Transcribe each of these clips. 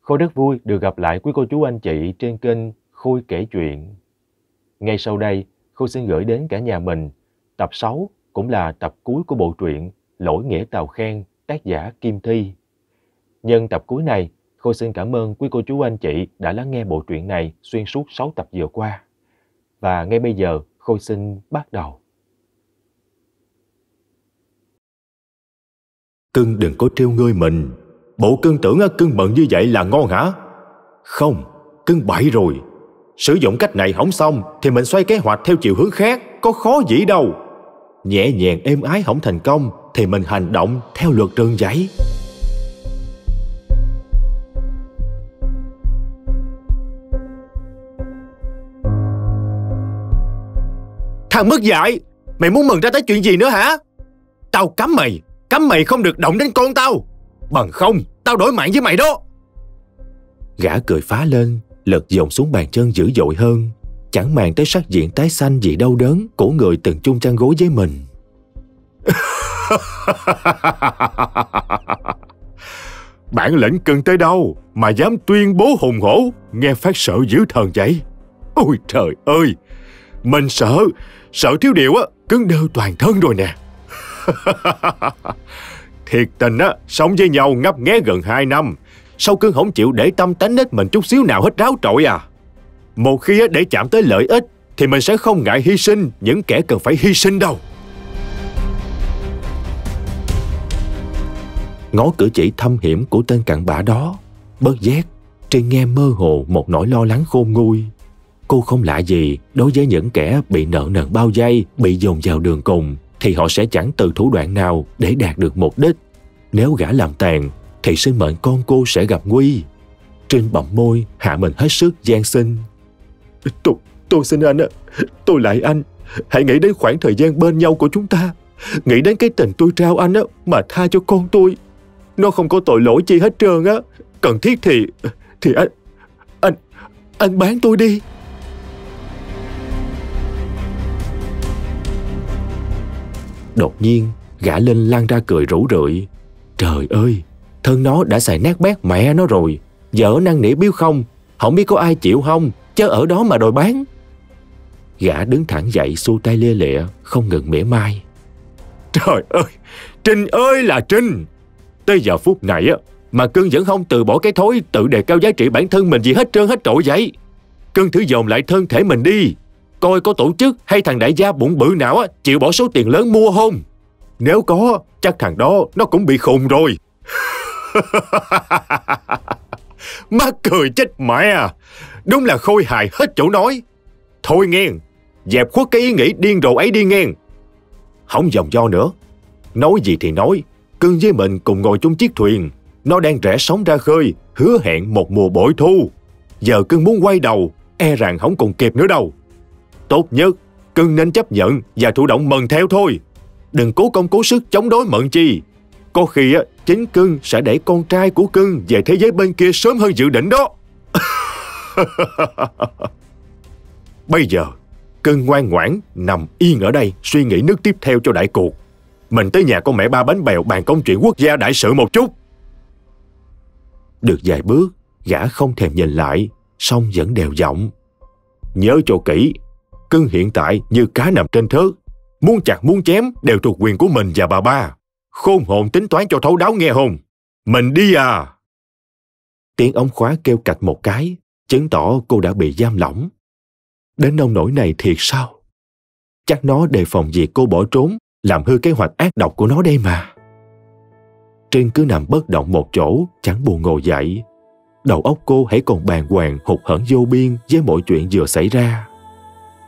Khôi rất vui được gặp lại quý cô chú anh chị trên kênh Khôi kể chuyện. Ngay sau đây, Khôi xin gửi đến cả nhà mình tập 6 cũng là tập cuối của bộ truyện Lỗi Nghĩa Tào Khang tác giả Kim Thi. Nhân tập cuối này, Khôi xin cảm ơn quý cô chú anh chị đã lắng nghe bộ truyện này xuyên suốt 6 tập vừa qua. Và ngay bây giờ, Khôi xin bắt đầu. Cưng đừng có trêu ngươi mình. Bộ cưng tưởng cưng bận như vậy là ngon hả? Không, cưng bậy rồi. Sử dụng cách này không xong thì mình xoay kế hoạch theo chiều hướng khác, có khó gì đâu. Nhẹ nhàng êm ái không thành công thì mình hành động theo luật rừng vậy. Thằng mất dạy, mày muốn mừng ra tới chuyện gì nữa hả? Tao cấm mày không được động đến con tao, bằng không tao đổi mạng với mày đó. Gã cười phá lên, lật dồn xuống bàn chân dữ dội hơn, chẳng màng tới sắc diện tái xanh vì đau đớn của người từng chung chăn gối với mình. Bản lĩnh cần tới đâu mà dám tuyên bố hùng hổ, nghe phát sợ dữ thần vậy? Ôi trời ơi, mình sợ thiếu điều cứng đơ toàn thân rồi nè. Thiệt tình sống với nhau ngấp nghé gần 2 năm, sao cưng không chịu để tâm tánh nết mình chút xíu nào hết ráo trội à? Một khi để chạm tới lợi ích thì mình sẽ không ngại hy sinh những kẻ cần phải hy sinh đâu. Ngó cử chỉ thâm hiểm của tên cặn bã đó, bất giác Trinh nghe mơ hồ một nỗi lo lắng khôn nguôi. Cô không lạ gì đối với những kẻ bị nợ nần bao vây, bị dồn vào đường cùng, thì họ sẽ chẳng từ thủ đoạn nào để đạt được mục đích. Nếu gã làm tàn thì sinh mệnh con cô sẽ gặp nguy. Trinh bậm môi hạ mình hết sức van xin. Tôi xin anh, tôi lại anh, hãy nghĩ đến khoảng thời gian bên nhau của chúng ta, nghĩ đến cái tình tôi trao anh mà tha cho con tôi. Nó không có tội lỗi chi hết trơn á. Cần thiết thì anh bán tôi đi. Đột nhiên gã lên lăn ra cười rủ rượi. Trời ơi, thân nó đã xài nát bét mẹ nó rồi, giờ năn nỉ biếu không biết có ai chịu không, chứ ở đó mà đòi bán. Gã đứng thẳng dậy, xu tay lia lịa, không ngừng mỉa mai. Trời ơi, Trinh ơi là Trinh, tới giờ phút này mà cưng vẫn không từ bỏ cái thói tự đề cao giá trị bản thân mình gì hết trơn hết trội vậy. Cưng thử dồn lại thân thể mình đi, coi có tổ chức hay thằng đại gia bụng bự nào chịu bỏ số tiền lớn mua không. Nếu có, chắc thằng đó nó cũng bị khùng rồi. Má cười chết mẹ à. Đúng là Khôi hài hết chỗ nói. Thôi nghe, dẹp khuất cái ý nghĩ điên rồ ấy đi nghe. Không vòng do nữa, nói gì thì nói, cưng với mình cùng ngồi chung chiếc thuyền. Nó đang rẽ sóng ra khơi, hứa hẹn một mùa bội thu. Giờ cưng muốn quay đầu, e rằng không còn kịp nữa đâu. Tốt nhất, cưng nên chấp nhận và thụ động mần theo thôi. Đừng cố công cố sức chống đối mận chi. Có khi chính cưng sẽ đẩy con trai của cưng về thế giới bên kia sớm hơn dự định đó. Bây giờ, cưng ngoan ngoãn nằm yên ở đây suy nghĩ nước tiếp theo cho đại cuộc. Mình tới nhà con mẹ ba bánh bèo bàn công chuyện quốc gia đại sự một chút. Được vài bước, gã không thèm nhìn lại, song vẫn đều giọng. Nhớ cho kỹ, cưng hiện tại như cá nằm trên thớt, muốn chặt muốn chém đều thuộc quyền của mình và bà ba. Khôn hồn tính toán cho thấu đáo nghe không? Mình đi à. Tiếng ống khóa kêu cạch một cái, chứng tỏ cô đã bị giam lỏng. Đến nông nỗi này thiệt sao? Chắc nó đề phòng việc cô bỏ trốn, làm hư kế hoạch ác độc của nó đây mà. Trinh cứ nằm bất động một chỗ, chẳng buồn ngồi dậy. Đầu óc cô hãy còn bàng hoàng hụt hẫng vô biên với mọi chuyện vừa xảy ra.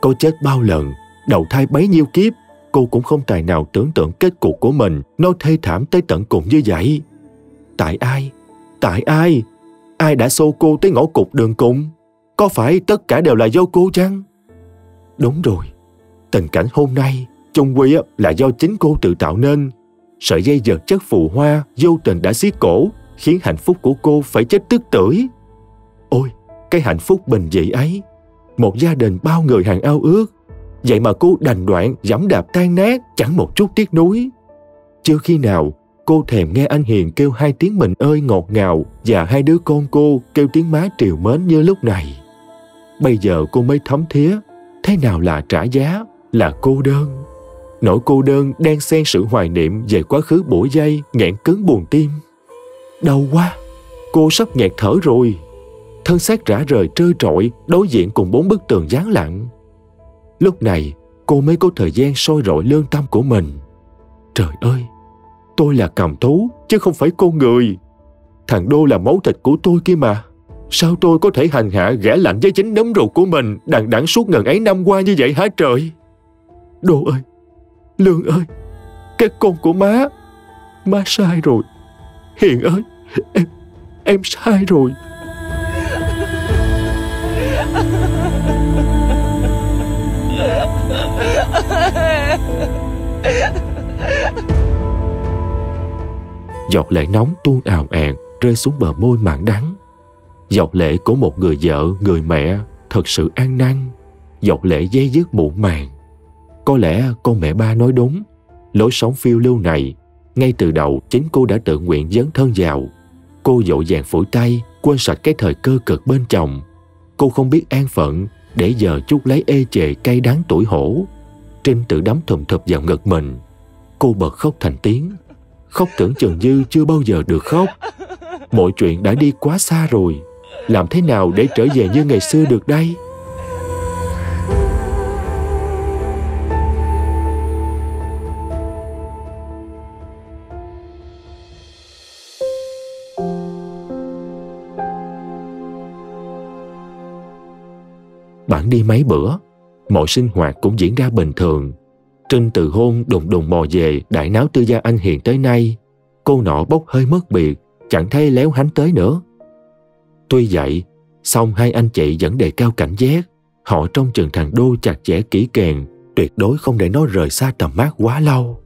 Cô chết bao lần, đầu thai bấy nhiêu kiếp, cô cũng không tài nào tưởng tượng kết cục của mình nó thê thảm tới tận cùng như vậy. Tại ai? Tại ai? Ai đã xô cô tới ngõ cụt đường cùng? Có phải tất cả đều là do cô chăng? Đúng rồi, tình cảnh hôm nay chung quy là do chính cô tự tạo nên. Sợi dây vật chất phù hoa vô tình đã xiết cổ, khiến hạnh phúc của cô phải chết tức tưởi. Ôi, cái hạnh phúc bình dị ấy, một gia đình bao người hàng ao ước, vậy mà cô đành đoạn giẫm đạp tan nát, chẳng một chút tiếc nuối. Chưa khi nào Cô thèm nghe anh Hiền kêu hai tiếng mình ơi ngọt ngào và hai đứa con cô kêu tiếng má trìu mến như lúc này. Bây giờ cô mới thấm thía, thế nào là trả giá, là cô đơn. Nỗi cô đơn đang xen sự hoài niệm về quá khứ bủa dây, nghẹn cứng buồn tim. Đau quá, cô sắp nghẹt thở rồi. Thân xác rã rời trơ trọi, đối diện cùng bốn bức tường vắng lặng. Lúc này, cô mới có thời gian soi rọi lương tâm của mình. Trời ơi, tôi là cầm thú, chứ không phải con người. Thằng Đô là máu thịt của tôi kia mà. Sao tôi có thể hành hạ gã lạnh với chính nấm ruột của mình đằng đẵng suốt ngần ấy năm qua như vậy hả trời? Đô ơi, Lương ơi, các con của má sai rồi. Hiền ơi, em sai rồi. Giọt lệ nóng tuôn ào ạt rơi xuống bờ môi mặn đắng. Giọt lệ của một người vợ, người mẹ thật sự an năn. Giọt lệ day dứt muộn màng. Có lẽ con mẹ ba nói đúng. Lối sống phiêu lưu này, ngay từ đầu chính cô đã tự nguyện dấn thân vào. Cô vội vàng phủi tay, quên sạch cái thời cơ cực bên chồng. Cô không biết an phận, để giờ chút lấy ê chề cay đắng tuổi hổ. Trinh tự đấm thùm thụp vào ngực mình. Cô bật khóc thành tiếng. Khóc tưởng chừng như chưa bao giờ được khóc. Mọi chuyện đã đi quá xa rồi. Làm thế nào để trở về như ngày xưa được đây? Bản đi mấy bữa, mọi sinh hoạt cũng diễn ra bình thường. Trinh từ hôn đùng đùng mò về đại náo tư gia anh Hiền tới nay. Cô nọ bốc hơi mất biệt, chẳng thấy léo hánh tới nữa. Tuy vậy, song hai anh chị vẫn đề cao cảnh giác. Họ trông chừng thằng Đô chặt chẽ kỹ càng, tuyệt đối không để nó rời xa tầm mắt quá lâu.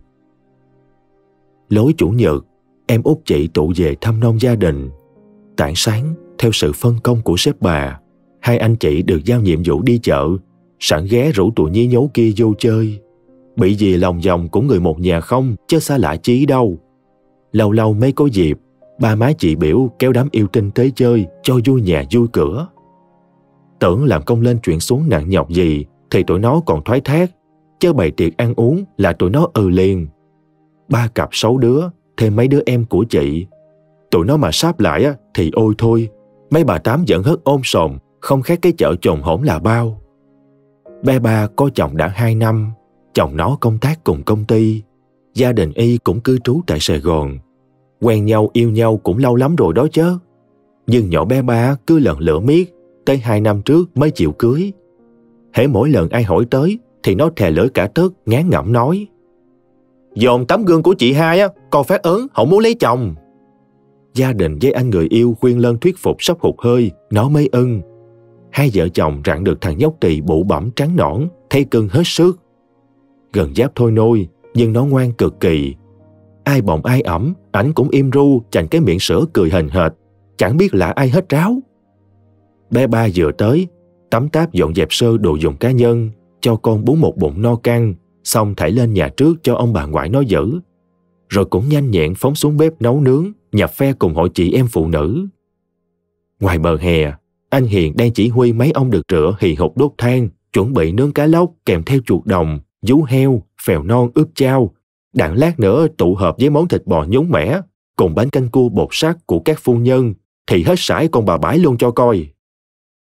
Lối chủ nhật, em út chị tụ về thăm nom gia đình. Tảng sáng, theo sự phân công của sếp bà, hai anh chị được giao nhiệm vụ đi chợ, sẵn ghé rủ tụi nhí nhố kia vô chơi. Bị gì lòng vòng của người một nhà không, chứ xa lạ chí đâu. Lâu lâu mới có dịp, ba má chị biểu kéo đám yêu tinh tới chơi cho vui nhà vui cửa. Tưởng làm công lên chuyện xuống nặng nhọc gì thì tụi nó còn thoái thác, chứ bày tiệc ăn uống là tụi nó liền. Ba cặp 6 đứa, thêm mấy đứa em của chị. Tụi nó mà sáp lại thì ôi thôi, mấy bà tám giận hớt ôm sòm, không khác cái chợ trồn hổm là bao. Bé ba có chồng đã 2 năm, chồng nó công tác cùng công ty, gia đình y cũng cư trú tại Sài Gòn. Quen nhau yêu nhau cũng lâu lắm rồi đó chứ. Nhưng nhỏ bé ba cứ lần lửa miết, tới 2 năm trước mới chịu cưới. Hễ mỗi lần ai hỏi tới thì nó thè lưỡi cả tớt, ngán ngẩm nói: "Dồn tấm gương của chị hai con phát ớn, không muốn lấy chồng." Gia đình với anh người yêu khuyên lơn thuyết phục sắp hụt hơi, nó mới ưng. Hai vợ chồng rạng được thằng nhóc tỳ bụ bẫm trắng nõn, thấy cưng hết sức. Gần giáp thôi nôi, nhưng nó ngoan cực kỳ. Ai bồng ai ẵm, ảnh cũng im ru, chành cái miệng sữa cười hềnh hệt, chẳng biết là ai hết ráo. Bé ba vừa tới, tắm táp dọn dẹp sơ đồ dùng cá nhân, cho con bú một bụng no căng, xong thảy lên nhà trước cho ông bà ngoại nó giữ. Rồi cũng nhanh nhẹn phóng xuống bếp nấu nướng, nhập phe cùng hội chị em phụ nữ. Ngoài bờ hè, anh Hiền đang chỉ huy mấy ông được rửa hì hục đốt than, chuẩn bị nướng cá lóc kèm theo chuột đồng, vú heo, phèo non ướp chao. Đặng lát nữa tụ hợp với món thịt bò nhúng mẻ cùng bánh canh cua bột sắc của các phu nhân thì hết sải con bà bãi luôn cho coi.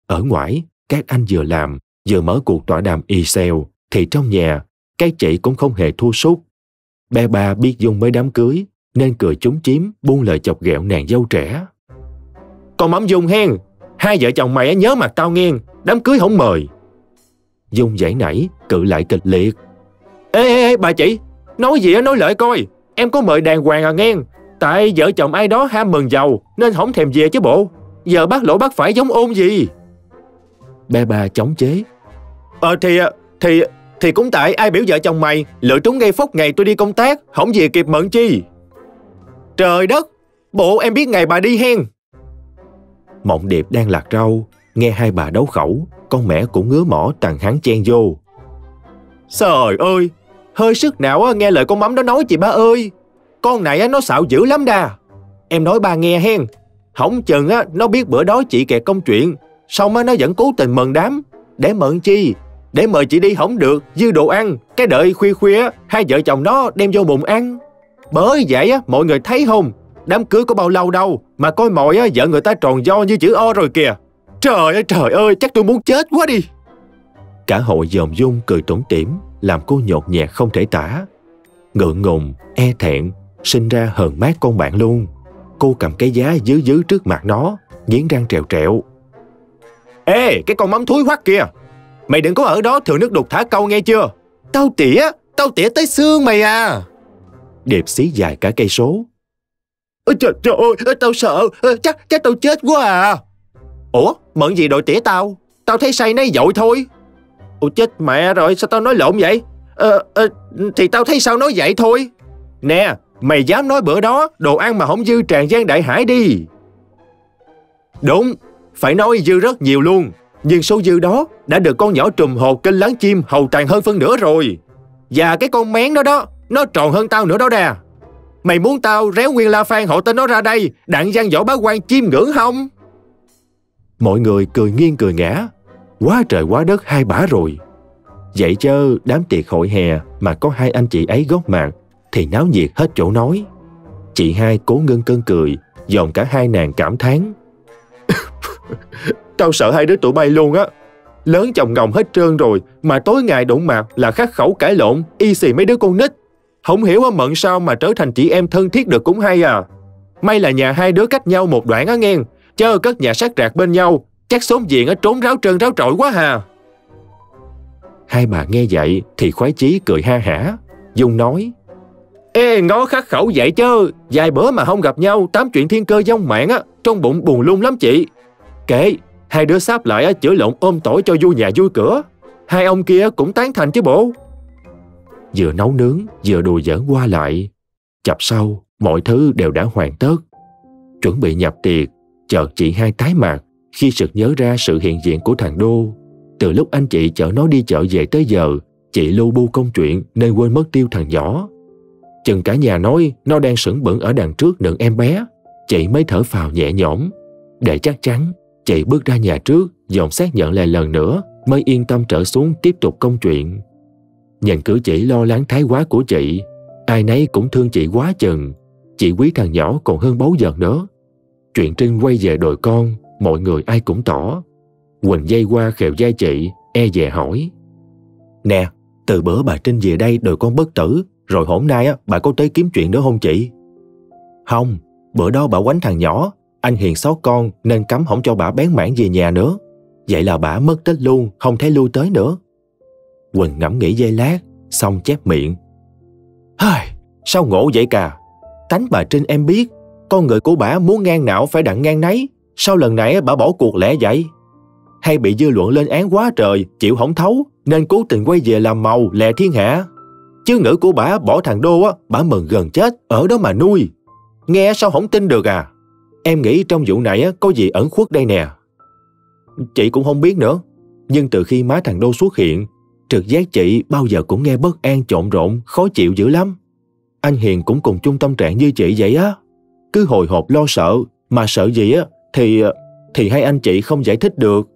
Ở ngoài, các anh vừa làm vừa mở cuộc tọa đàm y xèo, thì trong nhà các chị cũng không hề thua sút. Bé ba biết Dung mới đám cưới nên cười trúng chím, buông lời chọc ghẹo nàng dâu trẻ: "Con mắm Dung hen, hai vợ chồng mày nhớ mặt tao nghe, đám cưới không mời." Dung giãy nảy, cự lại kịch liệt: Ê bà chị, nói gì nói lợi coi, em có mời đàng hoàng nghe. Tại vợ chồng ai đó ham mừng giàu nên không thèm về chứ bộ. Giờ bác lỗ bác phải giống ôn gì?" Bé ba chống chế: Thì cũng tại ai biểu vợ chồng mày lựa trúng ngay phốc ngày tôi đi công tác, không về kịp mận chi." "Trời đất, bộ em biết ngày bà đi hen." Mộng Điệp đang lạc rau, nghe hai bà đấu khẩu, con mẹ cũng ngứa mỏ tằng hắn chen vô: "Trời ơi, hơi sức nào nghe lời con mắm đó nói chị ba ơi. Con này nó xạo dữ lắm đà. Em nói ba nghe hen. Hổng chừng nó biết bữa đó chị kẹt công chuyện, xong nó vẫn cố tình mần đám. Để mượn chi? Để mời chị đi hổng được, dư đồ ăn, cái đợi khuya khuya hai vợ chồng nó đem vô bụng ăn. Bởi vậy mọi người thấy không, đám cưới có bao lâu đâu mà coi mọi vợ người ta tròn do như chữ O rồi kìa. Trời ơi, chắc tôi muốn chết quá đi. Cả hội dòm dung cười tủm tỉm, làm cô nhột nhạt không thể tả. Ngượng ngùng, e thẹn, sinh ra hờn mát con bạn luôn. Cô cầm cái giá dứ dứ trước mặt nó, nghiến răng trèo trẹo. Ê, cái con mắm thúi hoắc kìa, mày đừng có ở đó thừa nước đục thả câu nghe chưa. Tao tỉa tới xương mày à. Điệp xí dài cả cây số. Trời ơi, tao sợ, chắc tao chết quá à. Ủa, mượn gì đội tỉa tao? Tao thấy say nấy dội thôi. Ủa chết mẹ rồi, sao tao nói lộn vậy? Thì tao thấy sao nói vậy thôi. Nè, mày dám nói bữa đó đồ ăn mà không dư tràn gian đại hải đi. Đúng, phải nói dư rất nhiều luôn. Nhưng số dư đó đã được con nhỏ trùm hồ kênh láng chim hầu tàn hơn phân nửa rồi. Và cái con mén đó đó, nó tròn hơn tao nữa đó đà. Mày muốn tao réo nguyên la phan hộ tên nó ra đây, đặng gian võ bá quan chiêm ngưỡng không? Mọi người cười nghiêng cười ngã. Quá trời quá đất hai bả rồi. Vậy chứ đám tiệc hội hè mà có hai anh chị ấy góp mặt thì náo nhiệt hết chỗ nói. Chị hai cố ngưng cơn cười, dòm cả hai nàng cảm thán. Tao sợ hai đứa tụi bay luôn á. Lớn chồng ngồng hết trơn rồi mà tối ngày đụng mặt là khắc khẩu cãi lộn y xì mấy đứa con nít. Không hiểu mận sao mà trở thành chị em thân thiết được cũng hay à. May là nhà hai đứa cách nhau một đoạn á nghe, chớ cất nhà sát rạc bên nhau, chắc xóm diện ở trốn ráo trơn ráo trội quá hà. Hai bà nghe vậy thì khoái chí cười ha hả. Dung nói: Ê, ngó khắc khẩu vậy chứ vài bữa mà không gặp nhau tám chuyện thiên cơ vong mạng á, trong bụng buồn lung lắm chị. Kệ, hai đứa sáp lại chữa lộn ôm tỏi cho vui nhà vui cửa. Hai ông kia cũng tán thành chứ bộ. Vừa nấu nướng vừa đùa giỡn qua lại. Chập sau mọi thứ đều đã hoàn tất. Chuẩn bị nhập tiệc, chợt chị hai tái mặt khi sực nhớ ra sự hiện diện của thằng Đô. Từ lúc anh chị chở nó đi chợ về tới giờ, chị lu bu công chuyện nên quên mất tiêu thằng nhỏ. Chừng cả nhà nói nó đang sững bững ở đằng trước nựng em bé, chị mới thở phào nhẹ nhõm. Để chắc chắn, chị bước ra nhà trước, dòm xác nhận lại lần nữa, mới yên tâm trở xuống tiếp tục công chuyện. Nhìn cử chỉ lo lắng thái quá của chị, ai nấy cũng thương chị quá chừng. Chị quý thằng nhỏ còn hơn báu giật nữa. Chuyện Trinh quay về đồi con, mọi người ai cũng tỏ. Quỳnh dây qua khều vai chị, e dè hỏi: Nè, từ bữa bà Trinh về đây đồi con bất tử, rồi hôm nay bà có tới kiếm chuyện nữa không chị? Không, bữa đó bà quánh thằng nhỏ, anh Hiền xót con nên cấm không cho bà bén mảng về nhà nữa. Vậy là bà mất tích luôn, không thấy lui tới nữa. Quỳnh ngẫm nghĩ giây lát, xong chép miệng: Sao ngộ vậy cà? Tánh bà Trinh em biết, con người của bà muốn ngang nào phải đặng ngang nấy. Sao lần này bà bỏ cuộc lẽ vậy? Hay bị dư luận lên án quá trời, chịu hổng thấu nên cố tình quay về làm màu lè thiên hạ? Chứ ngữ của bà bỏ thằng Đô bà mừng gần chết, ở đó mà nuôi. Nghe sao không tin được à? Em nghĩ trong vụ này có gì ẩn khuất đây nè. Chị cũng không biết nữa, nhưng từ khi má thằng Đô xuất hiện, trực giác chị bao giờ cũng nghe bất an trộn rộn, khó chịu dữ lắm. Anh Hiền cũng cùng chung tâm trạng như chị vậy á, cứ hồi hộp lo sợ, mà sợ gì thì hai anh chị không giải thích được.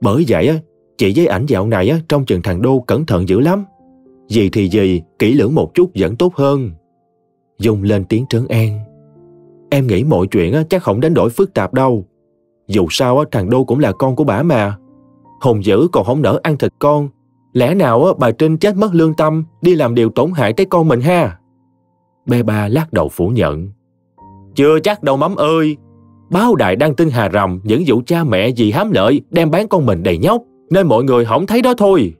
Bởi vậy chị với ảnh dạo này trong chừng thằng Đô cẩn thận dữ lắm. Gì thì gì, kỹ lưỡng một chút vẫn tốt hơn. Dung lên tiếng trấn an: Em nghĩ mọi chuyện chắc không đến nỗi phức tạp đâu. Dù sao thằng Đô cũng là con của bả mà. Hồn dữ còn không nỡ ăn thịt con, lẽ nào bà Trinh chết mất lương tâm, đi làm điều tổn hại tới con mình ha? Bé Ba lắc đầu phủ nhận: Chưa chắc đâu mắm ơi. Báo đài đăng tin hà rầm những vụ cha mẹ vì hám lợi đem bán con mình đầy nhóc, nên mọi người không thấy đó thôi.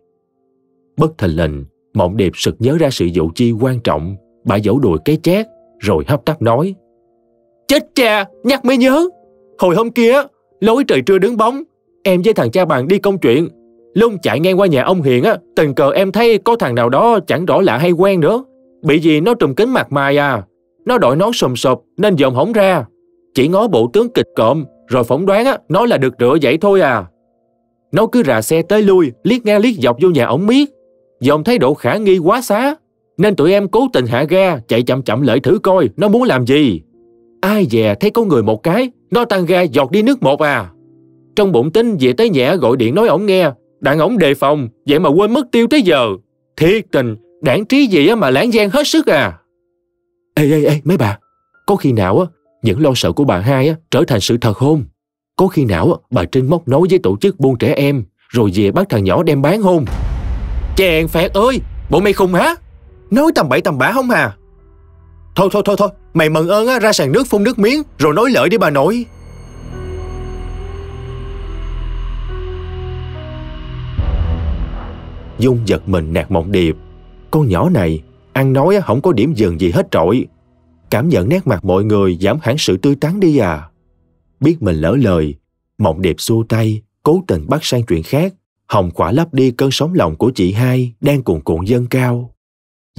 Bất thình lình, Mộng Điệp sực nhớ ra sự vụ chi quan trọng. Bà vỗ đùi cái chét rồi hấp tấp nói: Chết cha, nhắc mới nhớ. Hồi hôm kia, lối trời trưa đứng bóng, em với thằng cha bạn đi công chuyện, lung chạy ngang qua nhà ông Hiền tình cờ em thấy có thằng nào đó chẳng rõ lạ hay quen nữa, bị gì nó trùm kính mặt mày à. Nó đội nón sùm sụp nên dòm hổng ra, chỉ ngó bộ tướng kịch cộm rồi phỏng đoán nó là được rửa vậy thôi à. Nó cứ rà xe tới lui, liếc ngang liếc dọc vô nhà ổng miết, dòm thấy độ khả nghi quá xá, nên tụi em cố tình hạ ga chạy chậm chậm lại thử coi nó muốn làm gì. Ai dè thấy có người một cái, nó tăng ga giọt đi nước một à. Trong bụng tính về tới nhẹ gọi điện nói ổng nghe, đặng ổng đề phòng, vậy mà quên mất tiêu tới giờ. Thiệt tình, đảng trí gì mà lãng gian hết sức à. Ê mấy bà, có khi nào á những lo sợ của bà hai á trở thành sự thật không? Có khi nào á bà Trinh móc nối với tổ chức buôn trẻ em rồi về bắt thằng nhỏ đem bán không? Chèn phẹt ơi, bộ mày khùng hả? Nói tầm bậy tầm bạ không hà? Thôi, mày mừng ơn á, ra sàn nước phun nước miếng rồi nói lợi đi bà nội. Dung giật mình nạt mộng điệp. Con nhỏ này ăn nói không có điểm dừng gì hết trọi. Cảm nhận nét mặt mọi người giảm hẳn sự tươi tắn đi à. Biết mình lỡ lời, Mộng Điệp xua tay, cố tình bắt sang chuyện khác, hồng khỏa lấp đi cơn sóng lòng của chị hai đang cuồn cuộn dâng cao.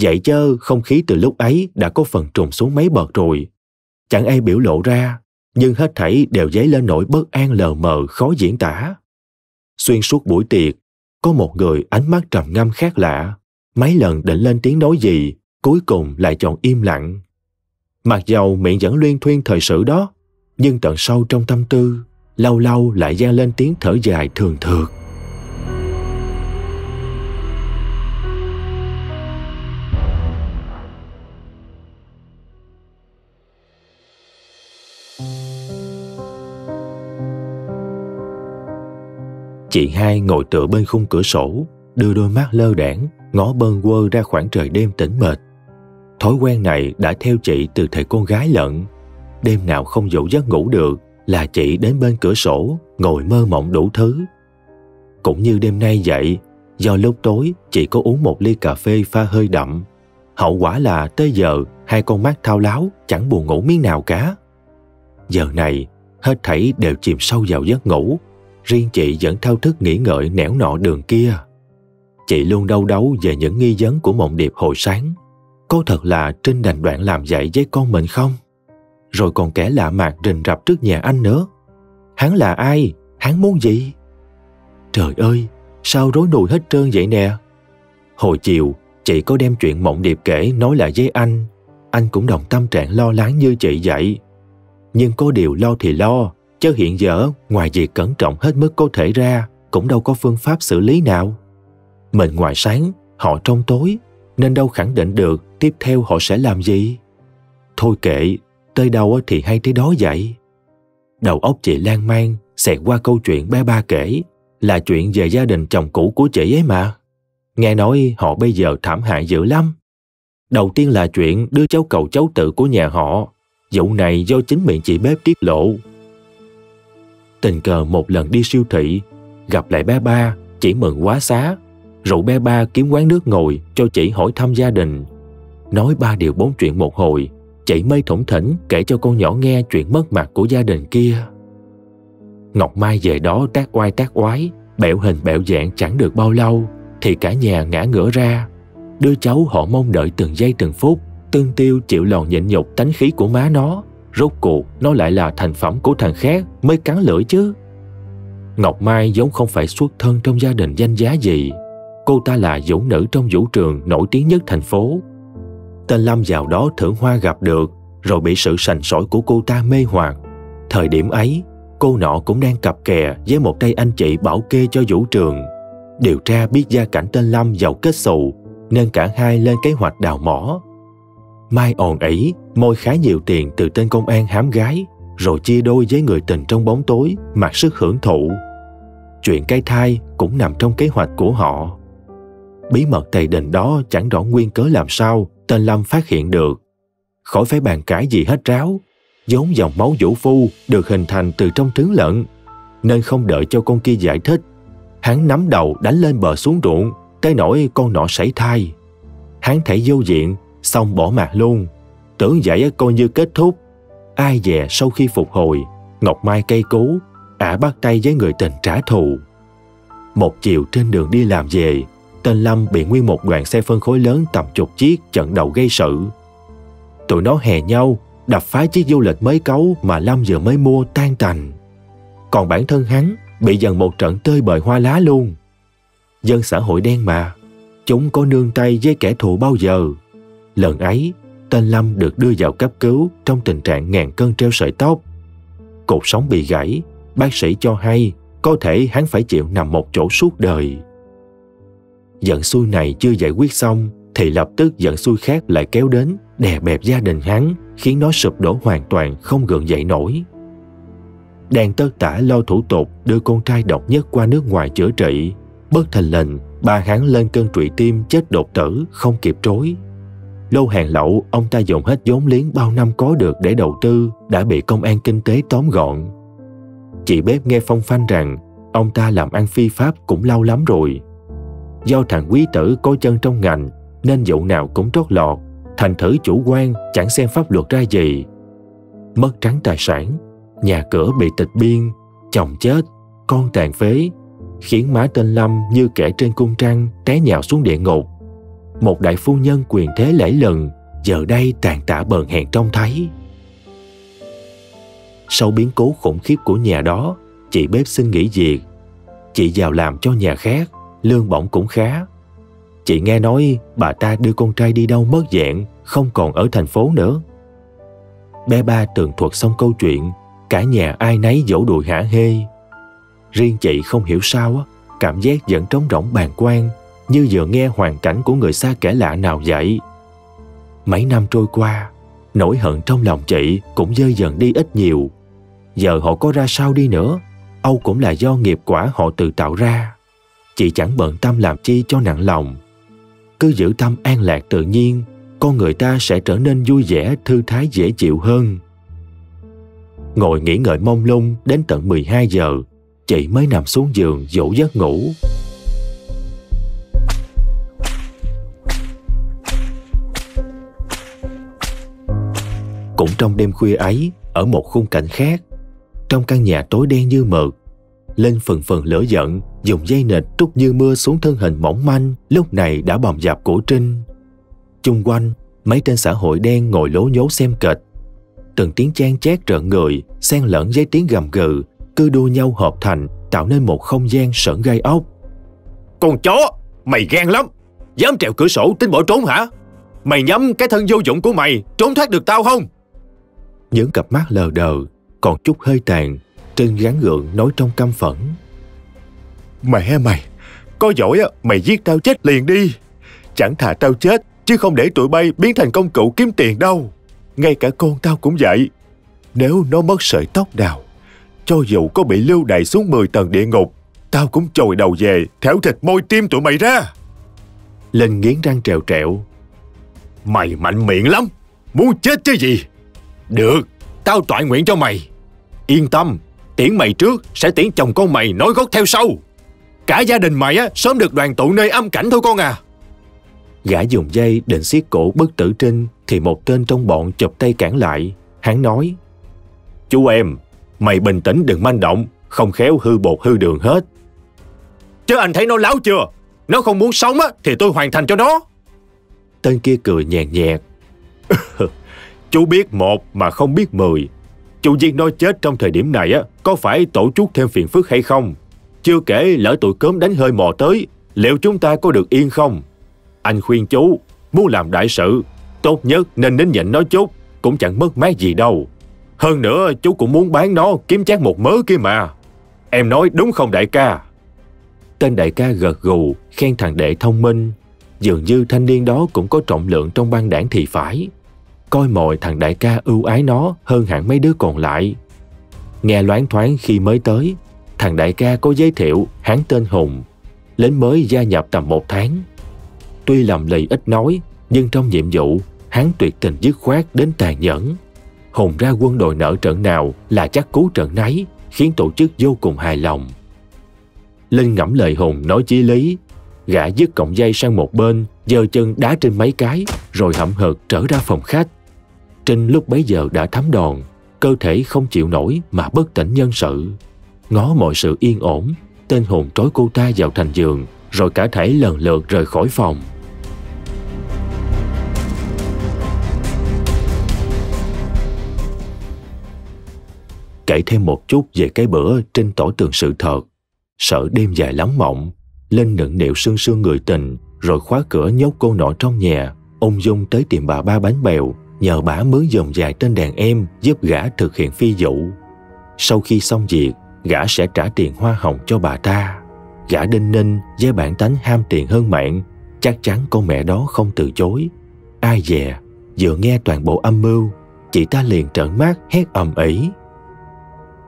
Vậy chứ không khí từ lúc ấy đã có phần trùng xuống mấy bậc rồi. Chẳng ai biểu lộ ra, nhưng hết thảy đều dấy lên nỗi bất an lờ mờ khó diễn tả. Xuyên suốt buổi tiệc, có một người ánh mắt trầm ngâm khác lạ, mấy lần định lên tiếng nói gì, cuối cùng lại chọn im lặng. Mặc dầu miệng vẫn luyên thuyên thời sự đó, nhưng tận sâu trong tâm tư, lâu lâu lại vang lên tiếng thở dài thường thượt. Chị hai ngồi tựa bên khung cửa sổ, đưa đôi mắt lơ đãng ngó bâng quơ ra khoảng trời đêm tĩnh mịch. Thói quen này đã theo chị từ thời con gái lận. Đêm nào không dỗ giấc ngủ được là chị đến bên cửa sổ ngồi mơ mộng đủ thứ. Cũng như đêm nay vậy, do lúc tối chị có uống một ly cà phê pha hơi đậm. Hậu quả là tới giờ hai con mắt thao láo chẳng buồn ngủ miếng nào cả. Giờ này hết thảy đều chìm sâu vào giấc ngủ. Riêng chị vẫn thao thức nghĩ ngợi nẻo nọ đường kia. Chị luôn đau đáu về những nghi vấn của Mộng Điệp hồi sáng. Có thật là Trinh đành đoạn làm vậy với con mình không? Rồi còn kẻ lạ mặt rình rập trước nhà anh nữa. Hắn là ai? Hắn muốn gì? Trời ơi, sao rối nùi hết trơn vậy nè. Hồi chiều, chị có đem chuyện Mộng Điệp kể nói lại với anh. Anh cũng đồng tâm trạng lo lắng như chị vậy. Nhưng có điều lo thì lo, chứ hiện giờ ngoài việc cẩn trọng hết mức có thể ra, cũng đâu có phương pháp xử lý nào. Mình ngoài sáng, họ trong tối, nên đâu khẳng định được tiếp theo họ sẽ làm gì. Thôi kệ, tới đâu thì hay tới đó vậy. Đầu óc chị lan man xẹt qua câu chuyện bé Ba kể, là chuyện về gia đình chồng cũ của chị ấy mà. Nghe nói họ bây giờ thảm hại dữ lắm. Đầu tiên là chuyện đứa cháu cậu cháu tự của nhà họ. Vụ này do chính miệng chị bếp tiết lộ. Tình cờ một lần đi siêu thị, gặp lại bé Ba, chị mừng quá xá. Rủ bé Ba kiếm quán nước ngồi cho chị hỏi thăm gia đình. Nói ba điều bốn chuyện một hồi, chị mới thủng thỉnh kể cho con nhỏ nghe chuyện mất mặt của gia đình kia. Ngọc Mai về đó tác oai tác oái, bẹo hình bẹo dạng chẳng được bao lâu thì cả nhà ngã ngửa ra. Đứa cháu họ mong đợi từng giây từng phút, tương tiêu chịu lòng nhịn nhục tánh khí của má nó. Rốt cuộc nó lại là thành phẩm của thằng khác mới cắn lưỡi chứ. Ngọc Mai vốn không phải xuất thân trong gia đình danh giá gì. Cô ta là vũ nữ trong vũ trường nổi tiếng nhất thành phố. Tên Lâm vào đó thưởng hoa gặp được, rồi bị sự sành sỏi của cô ta mê hoặc. Thời điểm ấy, cô nọ cũng đang cặp kè với một tay anh chị bảo kê cho vũ trường. Điều tra biết gia cảnh tên Lâm giàu kết xù, nên cả hai lên kế hoạch đào mỏ. Mai ồn ỉ moi khá nhiều tiền từ tên công an hám gái, rồi chia đôi với người tình trong bóng tối mặc sức hưởng thụ. Chuyện cái thai cũng nằm trong kế hoạch của họ. Bí mật tày đình đó chẳng rõ nguyên cớ làm sao tên Lâm phát hiện được. Khỏi phải bàn cãi gì hết ráo, vốn dòng máu vũ phu được hình thành từ trong trứng lợn, nên không đợi cho con kia giải thích, hắn nắm đầu đánh lên bờ xuống ruộng, tới nỗi con nọ sảy thai. Hắn thảy vô diện, xong bỏ mặt luôn, tưởng vậy coi như kết thúc. Ai dè sau khi phục hồi, Ngọc Mai cây cú, ả bắt tay với người tình trả thù. Một chiều trên đường đi làm về, tên Lâm bị nguyên một đoàn xe phân khối lớn tầm chục chiếc chặn đầu gây sự. Tụi nó hè nhau, đập phá chiếc du lịch mới cấu mà Lâm vừa mới mua tan tành. Còn bản thân hắn bị dần một trận tơi bời hoa lá luôn. Dân xã hội đen mà, chúng có nương tay với kẻ thù bao giờ. Lần ấy, tên Lâm được đưa vào cấp cứu trong tình trạng ngàn cân treo sợi tóc. Cột sống bị gãy, bác sĩ cho hay có thể hắn phải chịu nằm một chỗ suốt đời. Vận xui này chưa giải quyết xong thì lập tức vận xui khác lại kéo đến, đè bẹp gia đình hắn, khiến nó sụp đổ hoàn toàn không gượng dậy nổi. Đang tất tả lo thủ tục đưa con trai độc nhất qua nước ngoài chữa trị, bất thình lình bà hắn lên cơn trụy tim chết đột tử không kịp trối. Lô hàng lậu ông ta dùng hết vốn liếng bao năm có được để đầu tư đã bị công an kinh tế tóm gọn. Chị bếp nghe phong phanh rằng ông ta làm ăn phi pháp cũng lâu lắm rồi. Do thằng quý tử có chân trong ngành nên vụ nào cũng trót lọt, thành thử chủ quan chẳng xem pháp luật ra gì. Mất trắng tài sản, nhà cửa bị tịch biên, chồng chết, con tàn phế, khiến má tên Lâm như kẻ trên cung trăng té nhào xuống địa ngục. Một đại phu nhân quyền thế lẫy lừng giờ đây tàn tạ bần hèn trông thấy. Sau biến cố khủng khiếp của nhà đó, chị bếp xin nghỉ việc. Chị vào làm cho nhà khác, lương bổng cũng khá. Chị nghe nói bà ta đưa con trai đi đâu mất dạng, không còn ở thành phố nữa. Bé Ba tường thuật xong câu chuyện, cả nhà ai nấy vỗ đùi hả hê. Riêng chị không hiểu sao, cảm giác vẫn trống rỗng bàng quan, như vừa nghe hoàn cảnh của người xa kẻ lạ nào vậy. Mấy năm trôi qua, nỗi hận trong lòng chị cũng dơi dần đi ít nhiều. Giờ họ có ra sao đi nữa, âu cũng là do nghiệp quả họ tự tạo ra. Chị chẳng bận tâm làm chi cho nặng lòng, cứ giữ tâm an lạc tự nhiên, con người ta sẽ trở nên vui vẻ, thư thái, dễ chịu hơn. Ngồi nghĩ ngợi mông lung đến tận 12 giờ, chị mới nằm xuống giường dỗ giấc ngủ. Cũng trong đêm khuya ấy, ở một khung cảnh khác, trong căn nhà tối đen như mực, Linh phần phần lửa giận dùng dây nịt trút như mưa xuống thân hình mỏng manh lúc này đã bầm dập của Trinh. Chung quanh, mấy tên xã hội đen ngồi lố nhố xem kịch. Từng tiếng chan chát rợn người xen lẫn với tiếng gầm gừ, cứ đua nhau hợp thành tạo nên một không gian sởn gai ốc. Con chó, mày gan lắm, dám trèo cửa sổ tính bỏ trốn hả? Mày nhắm cái thân vô dụng của mày trốn thoát được tao không? Những cặp mắt lờ đờ còn chút hơi tàn, Trinh gắng gượng nói trong căm phẫn. Mẹ mày, có giỏi mày giết tao chết liền đi. Chẳng thà tao chết chứ không để tụi bay biến thành công cụ kiếm tiền đâu. Ngay cả con tao cũng vậy. Nếu nó mất sợi tóc nào, cho dù có bị lưu đày xuống 10 tầng địa ngục, tao cũng chồi đầu về thẻo thịt môi tim tụi mày ra. Linh nghiến răng trèo trẹo. Mày mạnh miệng lắm, muốn chết chứ gì. Được, tao tọa nguyện cho mày. Yên tâm, tiễn mày trước sẽ tiễn chồng con mày nối gót theo sau. Cả gia đình mày sớm được đoàn tụ nơi âm cảnh thôi con à. Gã dùng dây định siết cổ bất tử Trinh thì một tên trong bọn chụp tay cản lại. Hắn nói: Chú em, mày bình tĩnh đừng manh động, không khéo hư bột hư đường hết. Chứ anh thấy nó láo chưa? Nó không muốn sống thì tôi hoàn thành cho nó. Tên kia cười nhàn nhạt. Chú biết một mà không biết 10. Chú giết nó chết trong thời điểm này có phải tổ chút thêm phiền phức hay không? Chưa kể lỡ tụi cớm đánh hơi mò tới, liệu chúng ta có được yên không? Anh khuyên chú, muốn làm đại sự, tốt nhất nên nín nhịn nó chút, cũng chẳng mất mát gì đâu. Hơn nữa chú cũng muốn bán nó kiếm chác một mớ kia mà. Em nói đúng không đại ca? Tên đại ca gật gù, khen thằng đệ thông minh. Dường như thanh niên đó cũng có trọng lượng trong ban đảng thì phải. Coi mọi thằng đại ca ưu ái nó hơn hẳn mấy đứa còn lại. Nghe loáng thoáng khi mới tới, thằng đại ca có giới thiệu hắn tên Hùng, lính mới gia nhập tầm 1 tháng. Tuy lầm lì ít nói, nhưng trong nhiệm vụ hắn tuyệt tình dứt khoát đến tàn nhẫn. Hùng ra quân đòi nợ trận nào là chắc cứu trận nấy, khiến tổ chức vô cùng hài lòng. Linh ngẫm lời Hùng nói chí lý. Gã dứt cọng dây sang một bên, giơ chân đá trên mấy cái, rồi hậm hực trở ra phòng khách. Trinh lúc bấy giờ đã thấm đòn, cơ thể không chịu nổi mà bất tỉnh nhân sự. Ngó mọi sự yên ổn, tên Hùng trói cô ta vào thành giường, rồi cả thể lần lượt rời khỏi phòng. Kể thêm một chút về cái bữa Trinh tỏ tường sự thật. Sợ đêm dài lắm mộng, Linh nựng nịu sương sương người tình, rồi khóa cửa nhốt cô nọ trong nhà, ông Dung tới tìm bà Ba Bánh Bèo, nhờ bả mướn dòm dài tên đàn em giúp gã thực hiện phi vụ. Sau khi xong việc, gã sẽ trả tiền hoa hồng cho bà ta. Gã đinh ninh với bản tánh ham tiền hơn mạng, chắc chắn con mẹ đó không từ chối. Ai dè, vừa nghe toàn bộ âm mưu, chị ta liền trợn mắt hét ầm ĩ: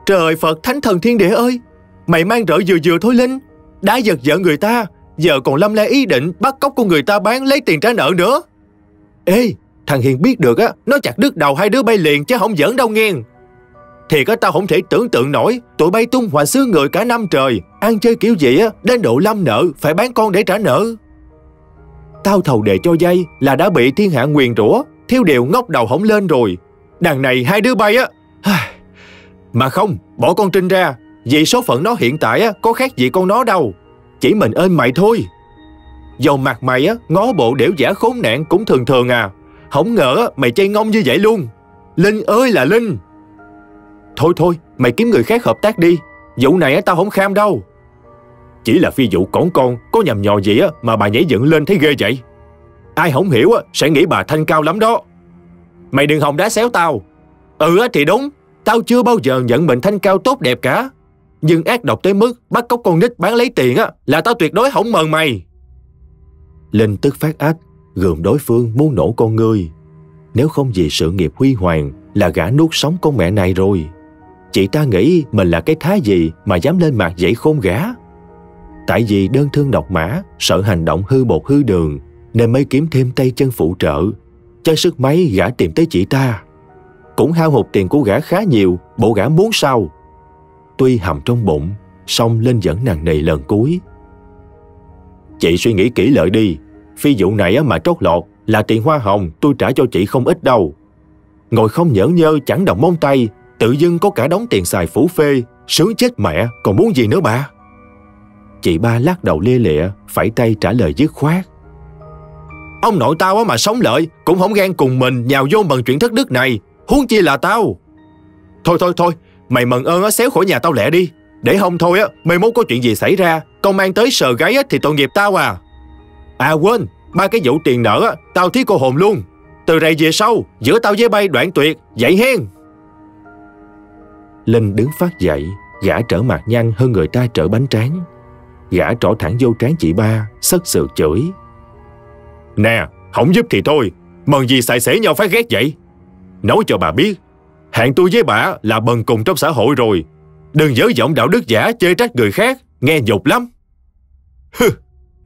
Trời Phật Thánh Thần Thiên Địa ơi, mày mang rợ vừa thôi Linh, đã giật vợ người ta, giờ còn lăm le ý định bắt cóc của người ta bán lấy tiền trả nợ nữa. Ê, thằng Hiền biết được á, nó chặt đứt đầu hai đứa bay liền chứ không giỡn đâu nghe. Thiệt á, tao không thể tưởng tượng nổi, tụi bay tung hoành xứ người cả năm trời, ăn chơi kiểu gì á, đến độ lâm nợ phải bán con để trả nợ. Tao thầu đề cho vay là đã bị thiên hạ nguyền rủa, thiếu điều ngóc đầu hổng lên rồi. Đằng này hai đứa bay á, mà không, bỏ con Trinh ra, vì số phận nó hiện tại á, có khác gì con nó đâu, chỉ mình ơn mày thôi. Dầu mặt mày á, ngó bộ đểu giả khốn nạn cũng thường thường à, không ngờ á, mày chơi ngông như vậy luôn. Linh ơi là Linh. Thôi, mày kiếm người khác hợp tác đi, vụ này á, tao không kham đâu. Chỉ là phi vụ cỏn con, có nhầm nhò gì á, mà bà nhảy dựng lên thấy ghê vậy. Ai không hiểu á, sẽ nghĩ bà thanh cao lắm đó. Mày đừng hòng đá xéo tao. Ừ á, thì đúng, tao chưa bao giờ nhận mình thanh cao tốt đẹp cả, nhưng ác độc tới mức bắt cóc con nít bán lấy tiền á, là tao tuyệt đối không mờn mày. Linh tức phát ách, gườm đối phương muốn nổ con ngươi. Nếu không vì sự nghiệp huy hoàng là gã nuốt sống con mẹ này rồi. Chị ta nghĩ mình là cái thá gì mà dám lên mặt dậy khôn gã. Tại vì đơn thương độc mã, sợ hành động hư bột hư đường, nên mới kiếm thêm tay chân phụ trợ. Cho sức máy gã tìm tới chị ta. Cũng hao hụt tiền của gã khá nhiều, bộ gã muốn sao? Tuy hầm trong bụng, song Linh vẫn nặng nề lần cuối: Chị suy nghĩ kỹ lợi đi, phi vụ này mà trót lọt là tiền hoa hồng tôi trả cho chị không ít đâu. Ngồi không nhỡ nhơ chẳng động móng tay, tự dưng có cả đống tiền xài phủ phê, sướng chết mẹ, còn muốn gì nữa bà? Chị Ba lắc đầu lia lịa, phẩy tay trả lời dứt khoát: Ông nội tao mà sống lợi cũng không gan cùng mình nhào vô bằng chuyện thất đức này, huống chi là tao. Thôi, mày mần ơn xéo khỏi nhà tao lẹ đi, để không thôi mày muốn có chuyện gì xảy ra, công an tới sờ gáy thì tội nghiệp tao à. À quên, ba cái vụ tiền nợ tao thí cô hồn luôn. Từ rày về sau, giữa tao với bay đoạn tuyệt, vậy hen. Linh đứng phát dậy, gã trở mặt nhăn hơn người ta trở bánh tráng. Gã trỏ thẳng vô trán chị Ba, sất sượt chửi: Nè, không giúp thì thôi, mần gì xài xể nhau phát ghét vậy. Nói cho bà biết, hạng tôi với bà là bần cùng trong xã hội rồi, đừng dở giọng đạo đức giả chê trách người khác, nghe nhục lắm.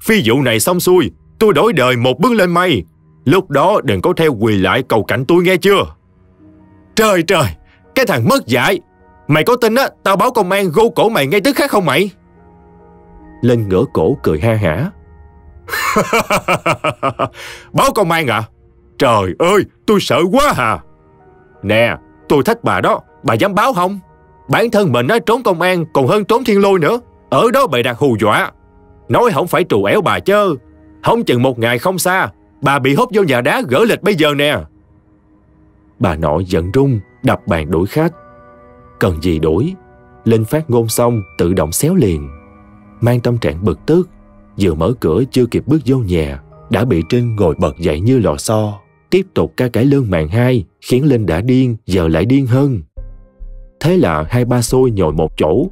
Phi vụ này xong xuôi, tôi đổi đời một bước lên mây, lúc đó đừng có theo quỳ lại cầu cảnh tôi nghe chưa. Trời, cái thằng mất dạy, mày có tin tao báo công an gô cổ mày ngay tức khắc không mày? Linh ngửa cổ cười ha hả: Báo công an à? Trời ơi, tôi sợ quá hà. Nè, tôi thách bà đó, bà dám báo không? Bản thân mình trốn công an còn hơn trốn thiên lôi nữa, ở đó bày đặt hù dọa, nói không phải trù ẻo bà chứ, không chừng một ngày không xa, bà bị hốt vô nhà đá gỡ lịch bây giờ nè. Bà nội giận rung, đập bàn đuổi khách. Cần gì đuổi, Linh phát ngôn xong tự động xéo liền. Mang tâm trạng bực tức, vừa mở cửa chưa kịp bước vô nhà, đã bị Trinh ngồi bật dậy như lò xo, tiếp tục ca cải lương màn 2, khiến Linh đã điên, giờ lại điên hơn. Thế là hai ba xôi nhồi một chỗ,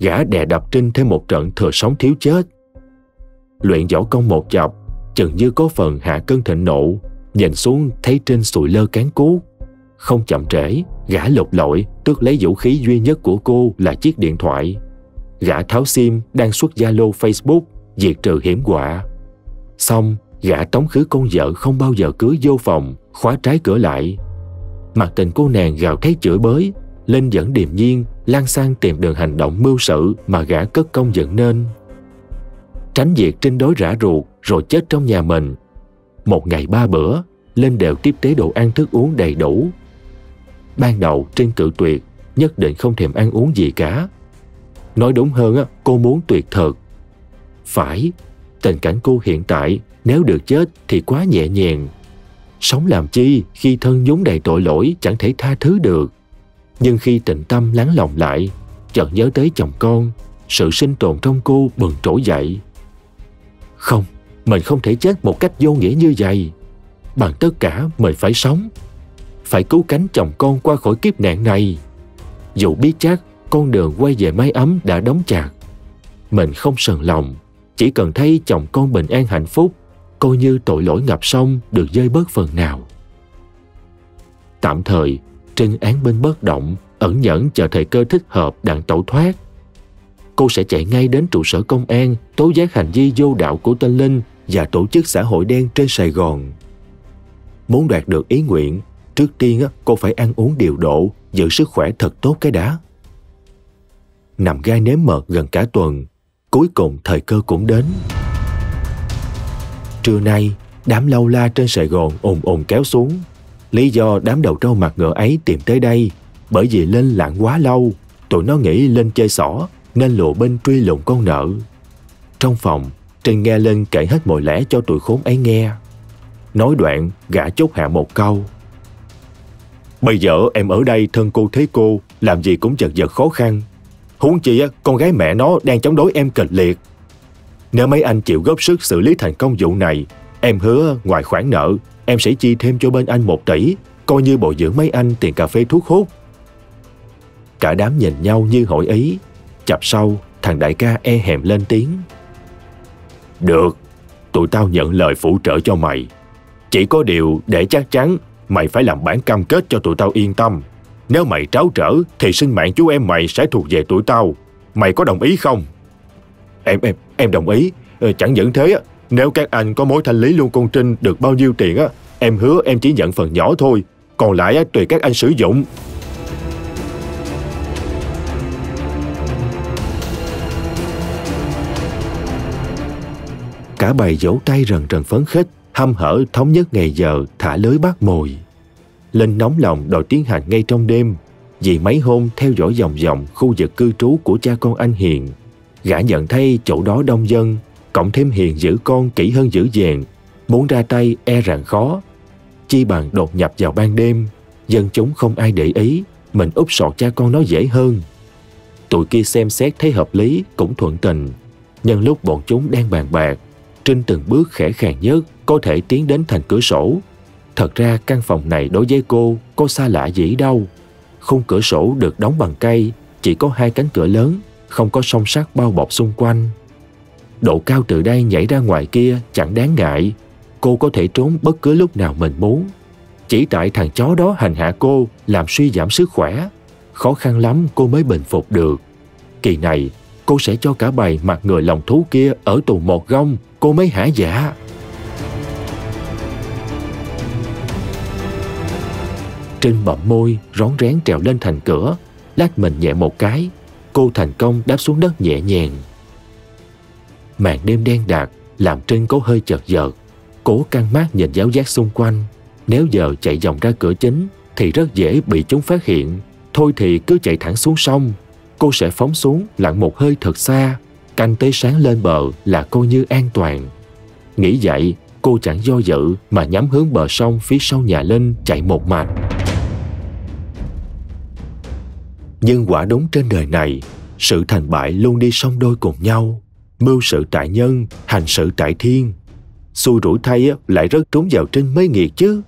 gã đè đập Trinh thêm một trận thừa sống thiếu chết. Luyện võ công một chập, chừng như có phần hạ cơn thịnh nộ, nhìn xuống thấy Trinh sùi lơ cán cốt. Không chậm trễ, gã lục lọi, tước lấy vũ khí duy nhất của cô là chiếc điện thoại. Gã tháo sim đang xuất Zalo Facebook, diệt trừ hiểm họa. Xong, gã tống khứ con vợ không bao giờ cưới vô phòng, khóa trái cửa lại. Mặt tình cô nàng gào thét chửi bới, Linh vẫn điềm nhiên lan sang tìm đường hành động mưu sự mà gã cất công dựng nên, tránh việc Trinh đối rã ruột rồi chết trong nhà mình. Một ngày ba bữa, Linh đều tiếp tế đồ ăn thức uống đầy đủ. Ban đầu Trinh cự tuyệt, nhất định không thèm ăn uống gì cả. Nói đúng hơn, cô muốn tuyệt thực. Phải, tình cảnh cô hiện tại nếu được chết thì quá nhẹ nhàng. Sống làm chi khi thân nhúng đầy tội lỗi chẳng thể tha thứ được. Nhưng khi tịnh tâm lắng lòng lại, chợt nhớ tới chồng con, sự sinh tồn trong cô bừng trỗi dậy. Không, mình không thể chết một cách vô nghĩa như vậy. bằng tất cả mình phải sống, phải cứu cánh chồng con qua khỏi kiếp nạn này. Dù biết chắc con đường quay về mái ấm đã đóng chặt, mình không sờn lòng, chỉ cần thấy chồng con bình an hạnh phúc, coi như tội lỗi ngập sông được dơi bớt phần nào. Tạm thời Trinh án binh bất động, ẩn nhẫn chờ thời cơ thích hợp đặng tẩu thoát. Cô sẽ chạy ngay đến trụ sở công an tố giác hành vi vô đạo của tên Linh và tổ chức xã hội đen trên Sài Gòn. Muốn đạt được ý nguyện, trước tiên cô phải ăn uống điều độ, giữ sức khỏe thật tốt cái đã. Nằm gai nếm mật gần cả tuần, cuối cùng thời cơ cũng đến. Trưa nay, đám lâu la trên Sài Gòn ồn ồn kéo xuống. Lý do đám đầu trâu mặt ngựa ấy tìm tới đây bởi vì Linh lạng quá lâu, tụi nó nghĩ Linh chơi xỏ nên lụa bên truy lùng con nợ. Trong phòng, Trinh nghe Linh kể hết mọi lẽ cho tụi khốn ấy nghe. Nói đoạn, gã chốt hạ một câu: "Bây giờ em ở đây thân cô thế cô, làm gì cũng chật vật khó khăn. Huống chi con gái mẹ nó đang chống đối em kịch liệt. Nếu mấy anh chịu góp sức xử lý thành công vụ này, em hứa ngoài khoản nợ, em sẽ chi thêm cho bên anh 1 tỷ, coi như bồi dưỡng mấy anh tiền cà phê thuốc hút." Cả đám nhìn nhau như hội ý. Chập sau, thằng đại ca e hèm lên tiếng: "Được, tụi tao nhận lời phụ trợ cho mày. Chỉ có điều để chắc chắn, mày phải làm bản cam kết cho tụi tao yên tâm. Nếu mày tráo trở thì sinh mạng chú em mày sẽ thuộc về tụi tao. Mày có đồng ý không?" Em đồng ý. Chẳng những thế, nếu các anh có mối thanh lý luôn con Trinh được bao nhiêu tiền, em hứa em chỉ nhận phần nhỏ thôi, còn lại tùy các anh sử dụng." Cả bầy vỗ tay rần rần phấn khích, hăm hở thống nhất ngày giờ thả lưới bắt mồi. Linh nóng lòng đòi tiến hành ngay trong đêm. Vì mấy hôm theo dõi vòng vòng khu vực cư trú của cha con anh Hiền, gã nhận thấy chỗ đó đông dân, cộng thêm Hiền giữ con kỹ hơn giữ vàng, muốn ra tay e rằng khó. Chi bằng đột nhập vào ban đêm, dân chúng không ai để ý, mình úp sọt cha con nó dễ hơn. Tụi kia xem xét thấy hợp lý cũng thuận tình. Nhân lúc bọn chúng đang bàn bạc, Trinh từng bước khẽ khàng nhất có thể tiến đến thành cửa sổ. Thật ra căn phòng này đối với cô có xa lạ gì đâu. Khung cửa sổ được đóng bằng cây, chỉ có 2 cánh cửa lớn, không có song sắt bao bọc xung quanh. Độ cao từ đây nhảy ra ngoài kia chẳng đáng ngại, cô có thể trốn bất cứ lúc nào mình muốn. Chỉ tại thằng chó đó hành hạ cô, làm suy giảm sức khỏe, khó khăn lắm cô mới bình phục được. Kỳ này, cô sẽ cho cả bầy mặt người lòng thú kia ở tù một gông, cô mới hả dạ. Trinh bậm môi, rón rén trèo lên thành cửa, lách mình nhẹ một cái, cô thành công đáp xuống đất nhẹ nhàng. Màn đêm đen đặc làm Trinh có hơi chợt giật, cố căng mắt nhìn giáo giác xung quanh. Nếu giờ chạy vòng ra cửa chính thì rất dễ bị chúng phát hiện. Thôi thì cứ chạy thẳng xuống sông, cô sẽ phóng xuống lặn một hơi thật xa, canh tới sáng lên bờ là coi như an toàn. Nghĩ vậy, cô chẳng do dự mà nhắm hướng bờ sông phía sau nhà Linh chạy một mạch. Nhưng quả đúng trên đời này, sự thành bại luôn đi song đôi cùng nhau. Mưu sự tại nhân, hành sự tại thiên. Xui rủi thay lại rất trúng vào Trinh mới nghiệt chứ.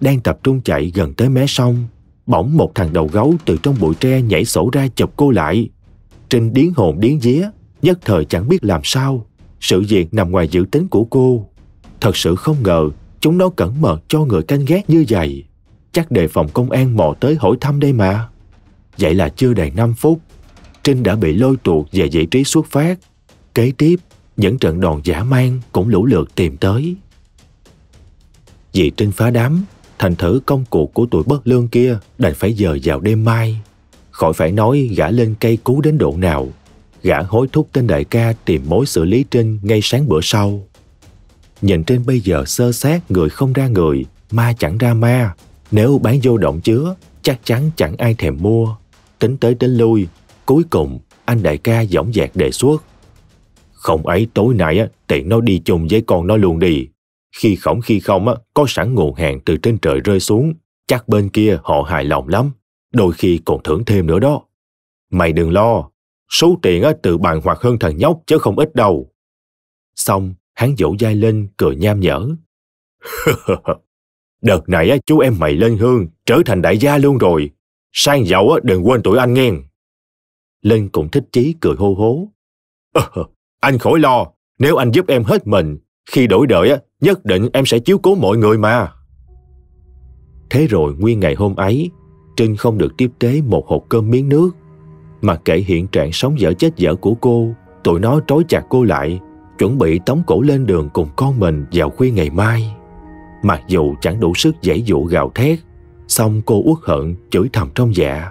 Đang tập trung chạy gần tới mé sông, bỗng một thằng đầu gấu từ trong bụi tre nhảy sổ ra chụp cô lại. Trinh điếng hồn điếng vía, nhất thời chẳng biết làm sao. Sự việc nằm ngoài dự tính của cô. Thật sự không ngờ chúng nó cẩn mật cho người canh gác như vậy. Chắc đề phòng công an mò tới hỏi thăm đây mà. Vậy là chưa đầy 5 phút, Trinh đã bị lôi tuột về vị trí xuất phát. Kế tiếp, những trận đòn dã man cũng lũ lượt tìm tới. Vì Trinh phá đám, thành thử công cuộc của tụi bất lương kia đành phải dời vào đêm mai. Khỏi phải nói gã lên cây cú đến độ nào. Gã hối thúc tên đại ca tìm mối xử lý Trinh ngay sáng bữa sau. Nhìn Trinh bây giờ sơ sát, người không ra người, ma chẳng ra ma. Nếu bán vô động chứa, chắc chắn chẳng ai thèm mua. Tính tới tính lui, cuối cùng anh đại ca dõng dạc đề xuất: "Không ấy tối nay tiện nó đi chung với con nó luôn đi. Khi không có sẵn nguồn hàng từ trên trời rơi xuống, chắc bên kia họ hài lòng lắm, đôi khi còn thưởng thêm nữa đó. Mày đừng lo, số tiền tự bàn hoặc hơn thằng nhóc chứ không ít đâu." Xong, hắn vỗ vai Linh cười nham nhở: Đợt này chú em mày lên hương trở thành đại gia luôn rồi. Sang giàu đừng quên tụi anh nghe. Lên cũng thích chí cười hô hố. Anh khỏi lo, nếu anh giúp em hết mình, khi đổi đời nhất định em sẽ chiếu cố mọi người mà. Thế rồi nguyên ngày hôm ấy, Trinh không được tiếp tế một hột cơm miếng nước. Mà kể hiện trạng sống dở chết dở của cô, tụi nó trói chặt cô lại, chuẩn bị tống cổ lên đường cùng con mình vào khuya ngày mai. Mặc dù chẳng đủ sức giãy dụ gào thét, xong cô uất hận chửi thầm trong dạ.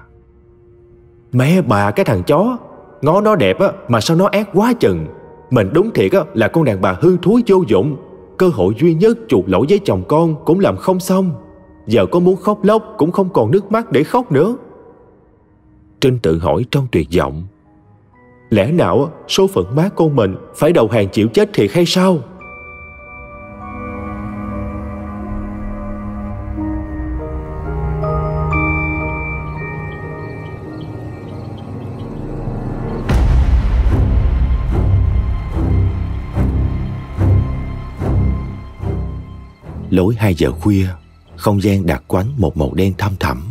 Mẹ bà cái thằng chó, ngó nó đẹp mà sao nó ác quá chừng. Mình đúng thiệt là con đàn bà hư thúi vô dụng. Cơ hội duy nhất chuộc lỗi với chồng con cũng làm không xong. Giờ có muốn khóc lóc cũng không còn nước mắt để khóc nữa. Trinh tự hỏi trong tuyệt vọng, lẽ nào số phận má con mình phải đầu hàng chịu chết thiệt hay sao? Lối 2 giờ khuya, không gian đặc quánh một màu đen thăm thẳm.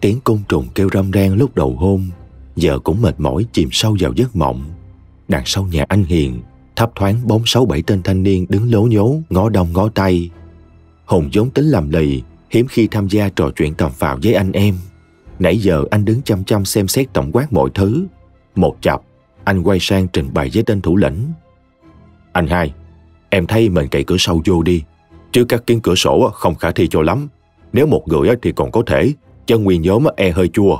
Tiếng côn trùng kêu râm ran lúc đầu hôm giờ cũng mệt mỏi chìm sâu vào giấc mộng. Đằng sau nhà anh Hiền thấp thoáng bóng 6-7 tên thanh niên đứng lố nhố ngó đông ngó tây. Hùng vốn tính làm lì, hiếm khi tham gia trò chuyện tầm phào với anh em. Nãy giờ anh đứng chăm chăm xem xét tổng quát mọi thứ. Một chập anh quay sang trình bày với tên thủ lĩnh. Anh Hai, em thấy mình cậy cửa sau vô đi, chứ các kính cửa sổ không khả thi cho lắm. Nếu một người thì còn có thể, chứ nguyên nhóm e hơi chua.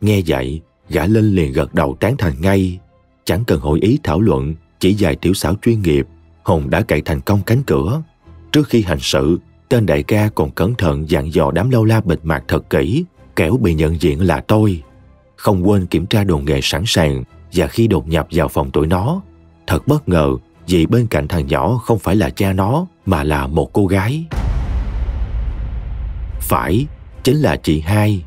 Nghe vậy, gã lên liền gật đầu tán thành ngay. Chẳng cần hội ý thảo luận, chỉ vài tiểu xảo chuyên nghiệp, Hùng đã cậy thành công cánh cửa. Trước khi hành sự, tên đại ca còn cẩn thận dặn dò đám lâu la bịt mặt thật kỹ, kẻo bị nhận diện là tôi. Không quên kiểm tra đồ nghề sẵn sàng, và khi đột nhập vào phòng tụi nó, thật bất ngờ vì bên cạnh thằng nhỏ không phải là cha nó, mà là một cô gái. Phải, chính là chị Hai.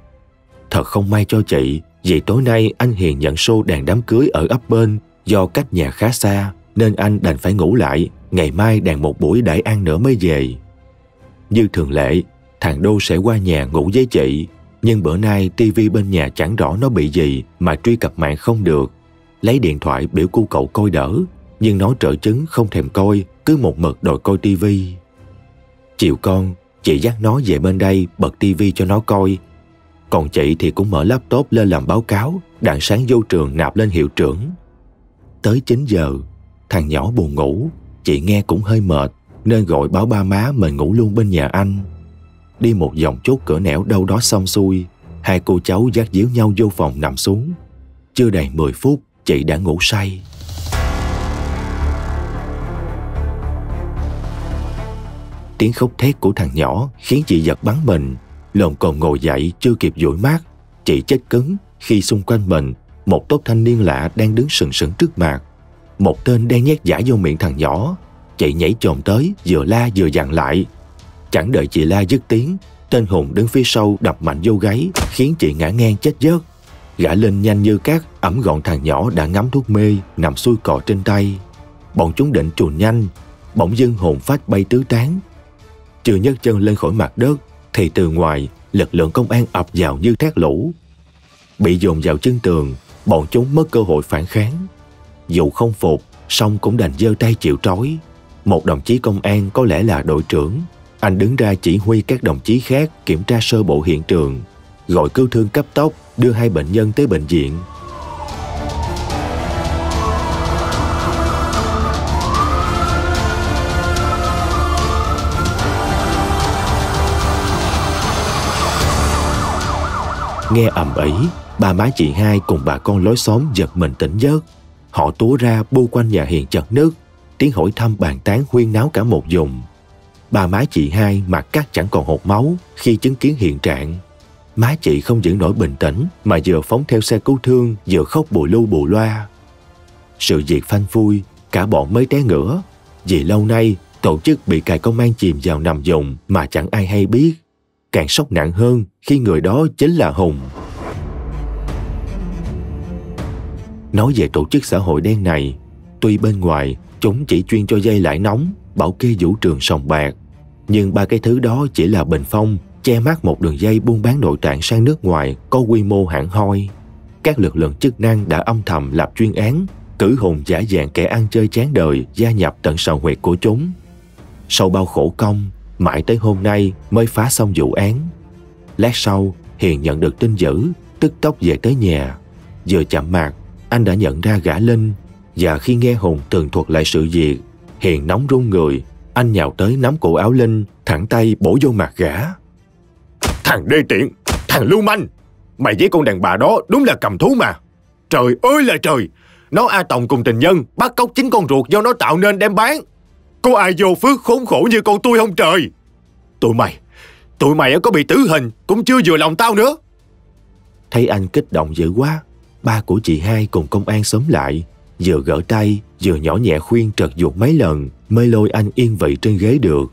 Thật không may cho chị, vì tối nay anh Hiền nhận show đàn đám cưới ở ấp bên, do cách nhà khá xa nên anh đành phải ngủ lại, ngày mai đàn một buổi đãi ăn nữa mới về. Như thường lệ, thằng Đô sẽ qua nhà ngủ với chị, nhưng bữa nay tivi bên nhà chẳng rõ nó bị gì mà truy cập mạng không được. Lấy điện thoại biểu cô cậu coi đỡ, nhưng nó trợ chứng không thèm coi, cứ một mực đòi coi tivi. Chiều con, chị dắt nó về bên đây bật tivi cho nó coi. Còn chị thì cũng mở laptop lên làm báo cáo, đặng sáng vô trường nạp lên hiệu trưởng. Tới 9 giờ, thằng nhỏ buồn ngủ, chị nghe cũng hơi mệt nên gọi báo ba má mình ngủ luôn bên nhà anh. Đi một vòng chốt cửa nẻo đâu đó xong xuôi, hai cô cháu dắt díu nhau vô phòng nằm xuống. Chưa đầy 10 phút, chị đã ngủ say. Tiếng khóc thét của thằng nhỏ khiến chị giật bắn mình, lồm cồm ngồi dậy chưa kịp dụi mắt. Chị chết cứng khi xung quanh mình một tốp thanh niên lạ đang đứng sừng sững trước mặt. Một tên đen nhét dải vô miệng thằng nhỏ. Chị nhảy chồm tới, vừa la vừa dằn lại. Chẳng đợi chị la dứt tiếng, tên Hùng đứng phía sau đập mạnh vô gáy khiến chị ngã ngang chết giấc. Gã lên nhanh như cát, ẵm gọn thằng nhỏ đã ngắm thuốc mê nằm xuôi cò trên tay. Bọn chúng định trùn nhanh, bỗng dưng Hùng phách bay tứ tán. Chưa nhấc chân lên khỏi mặt đất thì từ ngoài lực lượng công an ập vào như thác lũ. Bị dồn vào chân tường, bọn chúng mất cơ hội phản kháng. Dù không phục, song cũng đành giơ tay chịu trói. Một đồng chí công an, có lẽ là đội trưởng, anh đứng ra chỉ huy các đồng chí khác kiểm tra sơ bộ hiện trường, gọi cứu thương cấp tốc đưa hai bệnh nhân tới bệnh viện. Nghe ầm ĩ, ba má chị Hai cùng bà con lối xóm giật mình tỉnh giấc. Họ túa ra bu quanh nhà Hiền chật nức, tiếng hỏi thăm bàn tán huyên náo cả một vùng. Ba má chị Hai mặt cắt chẳng còn hột máu khi chứng kiến hiện trạng. Má chị không giữ nổi bình tĩnh mà vừa phóng theo xe cứu thương vừa khóc bù lu bù loa. Sự việc phanh phui, cả bọn mới té ngửa. Vì lâu nay tổ chức bị cài công an chìm vào nằm vùng mà chẳng ai hay biết. Càng sốc nặng hơn khi người đó chính là Hùng. Nói về tổ chức xã hội đen này, tuy bên ngoài chúng chỉ chuyên cho dây lãi nóng, bảo kê vũ trường sòng bạc, Nhưng ba cái thứ đó chỉ là bình phong che mắt một đường dây buôn bán nội tạng sang nước ngoài có quy mô hẳn hoi. Các lực lượng chức năng đã âm thầm lập chuyên án, cử hùng giả dạng kẻ ăn chơi chán đời gia nhập tận sào huyệt của chúng. Sau bao khổ công, mãi tới hôm nay mới phá xong vụ án. Lát sau, Hiền nhận được tin dữ, tức tốc về tới nhà. Vừa chạm mặt, anh đã nhận ra gã Linh, và khi nghe Hùng tường thuật lại sự việc, Hiền nóng run người. Anh nhào tới nắm cổ áo Linh, thẳng tay bổ vô mặt gã. Thằng đê tiện, thằng lưu manh, mày với con đàn bà đó đúng là cầm thú mà. Trời ơi là trời, nó A Tòng cùng tình nhân bắt cóc chính con ruột do nó tạo nên đem bán. Có ai vô phước khốn khổ như con tôi không trời? Tụi mày có bị tử hình cũng chưa vừa lòng tao nữa. Thấy anh kích động dữ quá, ba của chị hai cùng công an xúm lại, vừa gỡ tay vừa nhỏ nhẹ khuyên trật giục mấy lần mới lôi anh yên vị trên ghế được.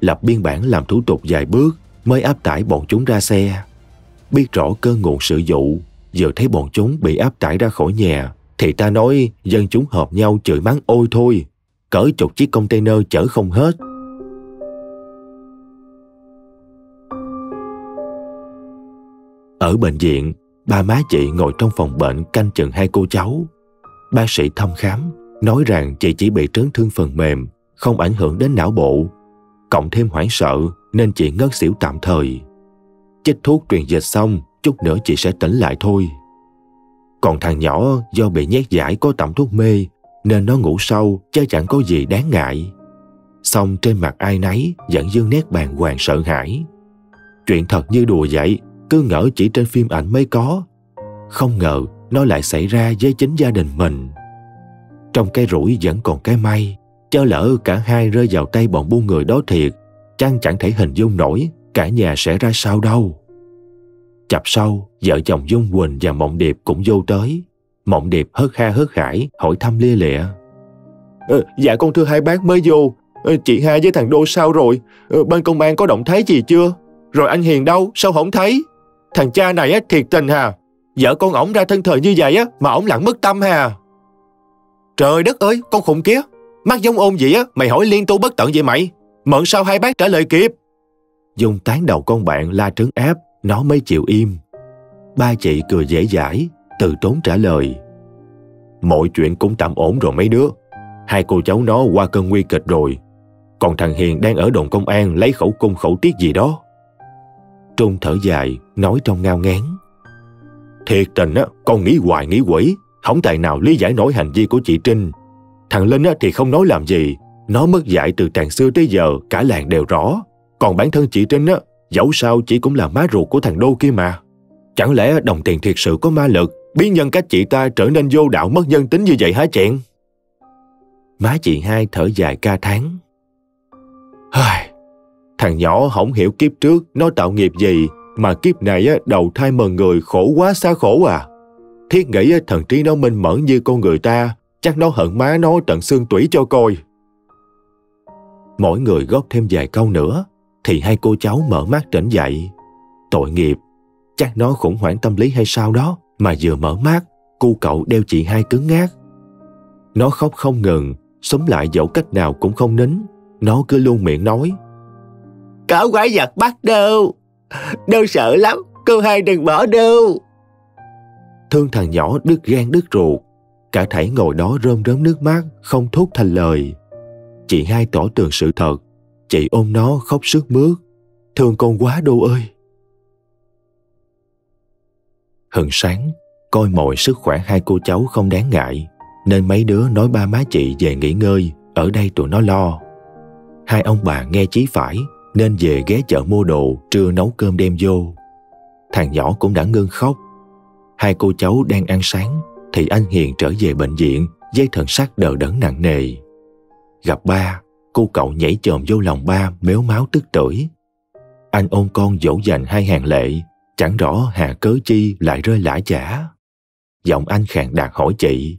Lập biên bản làm thủ tục vài bước mới áp tải bọn chúng ra xe. Biết rõ cơ nguồn sự vụ, giờ thấy bọn chúng bị áp tải ra khỏi nhà thì ta nói dân chúng hợp nhau chửi mắng ôi thôi, cỡ chục chiếc container chở không hết. Ở bệnh viện, ba má chị ngồi trong phòng bệnh canh chừng hai cô cháu. Bác sĩ thăm khám, nói rằng chị chỉ bị chấn thương phần mềm, không ảnh hưởng đến não bộ. Cộng thêm hoảng sợ nên chị ngất xỉu tạm thời. Chích thuốc truyền dịch xong, chút nữa chị sẽ tỉnh lại thôi. Còn thằng nhỏ do bị nhét giải có tẩm thuốc mê nên nó ngủ sâu chứ chẳng có gì đáng ngại. Xong trên mặt ai nấy vẫn vương nét bàng hoàng sợ hãi. Chuyện thật như đùa vậy, cứ ngỡ chỉ trên phim ảnh mới có. Không ngờ nó lại xảy ra với chính gia đình mình. Trong cái rủi vẫn còn cái may, chớ lỡ cả hai rơi vào tay bọn buôn người đó thiệt, chăng chẳng thể hình dung nổi cả nhà sẽ ra sao đâu. Chập sau, vợ chồng Dung Quỳnh và Mộng Điệp cũng vô tới. Mộng Điệp hớt ha hớt hải hỏi thăm lia lịa. Dạ con thưa hai bác mới vô, chị hai với thằng Đô sao rồi? Bên công an có động thái gì chưa? Rồi anh Hiền đâu, sao không thấy? Thằng cha này á, thiệt tình hà, vợ con ổng ra thân thời như vậy á mà ổng lặng mất tâm hà. Trời đất ơi, con khùng kia, mắt giống ôn vậy á, mày hỏi liên tu bất tận vậy mày, mượn sao hai bác trả lời kịp. Dùng tán đầu con bạn la trấn áp, nó mới chịu im. Ba chị cười dễ dãi, từ tốn trả lời. Mọi chuyện cũng tạm ổn rồi mấy đứa, hai cô cháu nó qua cơn nguy kịch rồi. Còn thằng Hiền đang ở đồn công an lấy khẩu cung khẩu tiết gì đó. Trung thở dài, nói trong ngao ngán. Thiệt tình á, con nghĩ hoài nghĩ quỷ, không tài nào lý giải nổi hành vi của chị Trinh. Thằng Linh á, thì không nói làm gì, nó mất dạy từ tàn xưa tới giờ, cả làng đều rõ. Còn bản thân chị Trinh á, dẫu sao chị cũng là má ruột của thằng Đô kia mà. Chẳng lẽ đồng tiền thiệt sự có ma lực, biến nhân cách chị ta trở nên vô đạo mất nhân tính như vậy hả chẹn? Má chị hai thở dài ca thán. Thằng nhỏ không hiểu kiếp trước nó tạo nghiệp gì mà kiếp này đầu thai mần người khổ quá xa khổ à. Thiết nghĩ thần trí nó minh mẫn như con người ta, chắc nó hận má nó tận xương tủy cho coi. Mỗi người góp thêm vài câu nữa thì hai cô cháu mở mắt tỉnh dậy. Tội nghiệp, chắc nó khủng hoảng tâm lý hay sao đó mà vừa mở mắt, cu cậu đeo chị hai cứng ngắc. Nó khóc không ngừng, xúm lại dẫu cách nào cũng không nín, nó cứ luôn miệng nói. Cáo quái giặc bắt đâu, đâu sợ lắm, cô hai đừng bỏ đâu. Thương thằng nhỏ đứt gan đứt ruột, cả thảy ngồi đó rơm rớm nước mắt, không thốt thành lời. Chị hai tỏ tường sự thật, chị ôm nó khóc sướt mướt. Thương con quá Đô ơi. Hừng sáng, coi mọi sức khỏe hai cô cháu không đáng ngại, nên mấy đứa nói ba má chị về nghỉ ngơi, ở đây tụi nó lo. Hai ông bà nghe chí phải nên về ghé chợ mua đồ, trưa nấu cơm đem vô. Thằng nhỏ cũng đã ngưng khóc. Hai cô cháu đang ăn sáng thì anh Hiền trở về bệnh viện với thần sắc đờ đẫn nặng nề. Gặp ba, cô cậu nhảy chồm vô lòng ba, mếu máo tức tưởi. Anh ôm con dỗ dành hai hàng lệ, chẳng rõ hà cớ chi lại rơi lã chả. Giọng anh khàn đặc hỏi chị.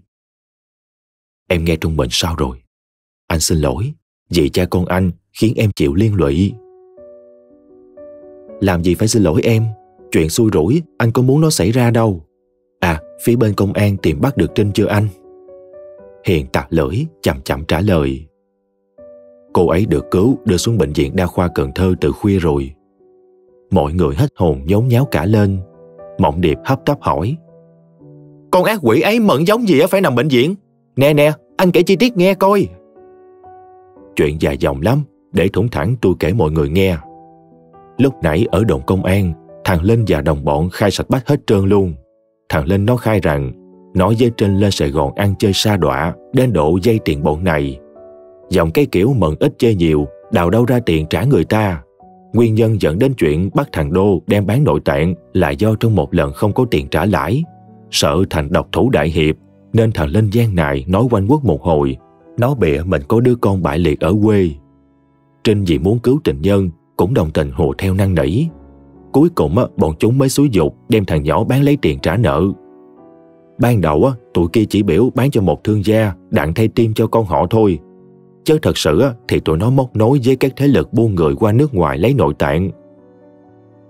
Em nghe Trung Bình sao rồi? Anh xin lỗi vì cha con anh khiến em chịu liên lụy. Làm gì phải xin lỗi em, chuyện xui rủi anh có muốn nó xảy ra đâu. À, phía bên công an tìm bắt được Trinh chưa anh? Hiền tặc lưỡi chậm chậm trả lời. Cô ấy được cứu đưa xuống bệnh viện đa khoa Cần Thơ từ khuya rồi. Mọi người hết hồn nhốn nháo cả lên. Mộng Điệp hấp tấp hỏi: "Con ác quỷ ấy mận giống gì phải nằm bệnh viện? Nè, anh kể chi tiết nghe coi." Chuyện dài dòng lắm, để thủng thẳng tôi kể mọi người nghe. Lúc nãy ở đồn công an, thằng Linh và đồng bọn khai sạch bách hết trơn luôn. Thằng Linh nó khai rằng nó với Trinh lên Sài Gòn ăn chơi sa đọa đến độ dây tiền bọn này. Dòng cái kiểu mận ít chơi nhiều, đào đâu ra tiền trả người ta. Nguyên nhân dẫn đến chuyện bắt thằng Đô đem bán nội tạng là do trong một lần không có tiền trả lãi. Sợ thành độc thủ đại hiệp nên thằng Linh gian nài nói quanh quất một hồi. Nó bịa mình có đứa con bại liệt ở quê. Trinh vì muốn cứu tình nhân cũng đồng tình hùa theo năn nỉ. Cuối cùng bọn chúng mới xúi giục đem thằng nhỏ bán lấy tiền trả nợ. Ban đầu tụi kia chỉ biểu bán cho một thương gia đặng thay tim cho con họ thôi, chứ thật sự thì tụi nó móc nối với các thế lực buôn người qua nước ngoài lấy nội tạng.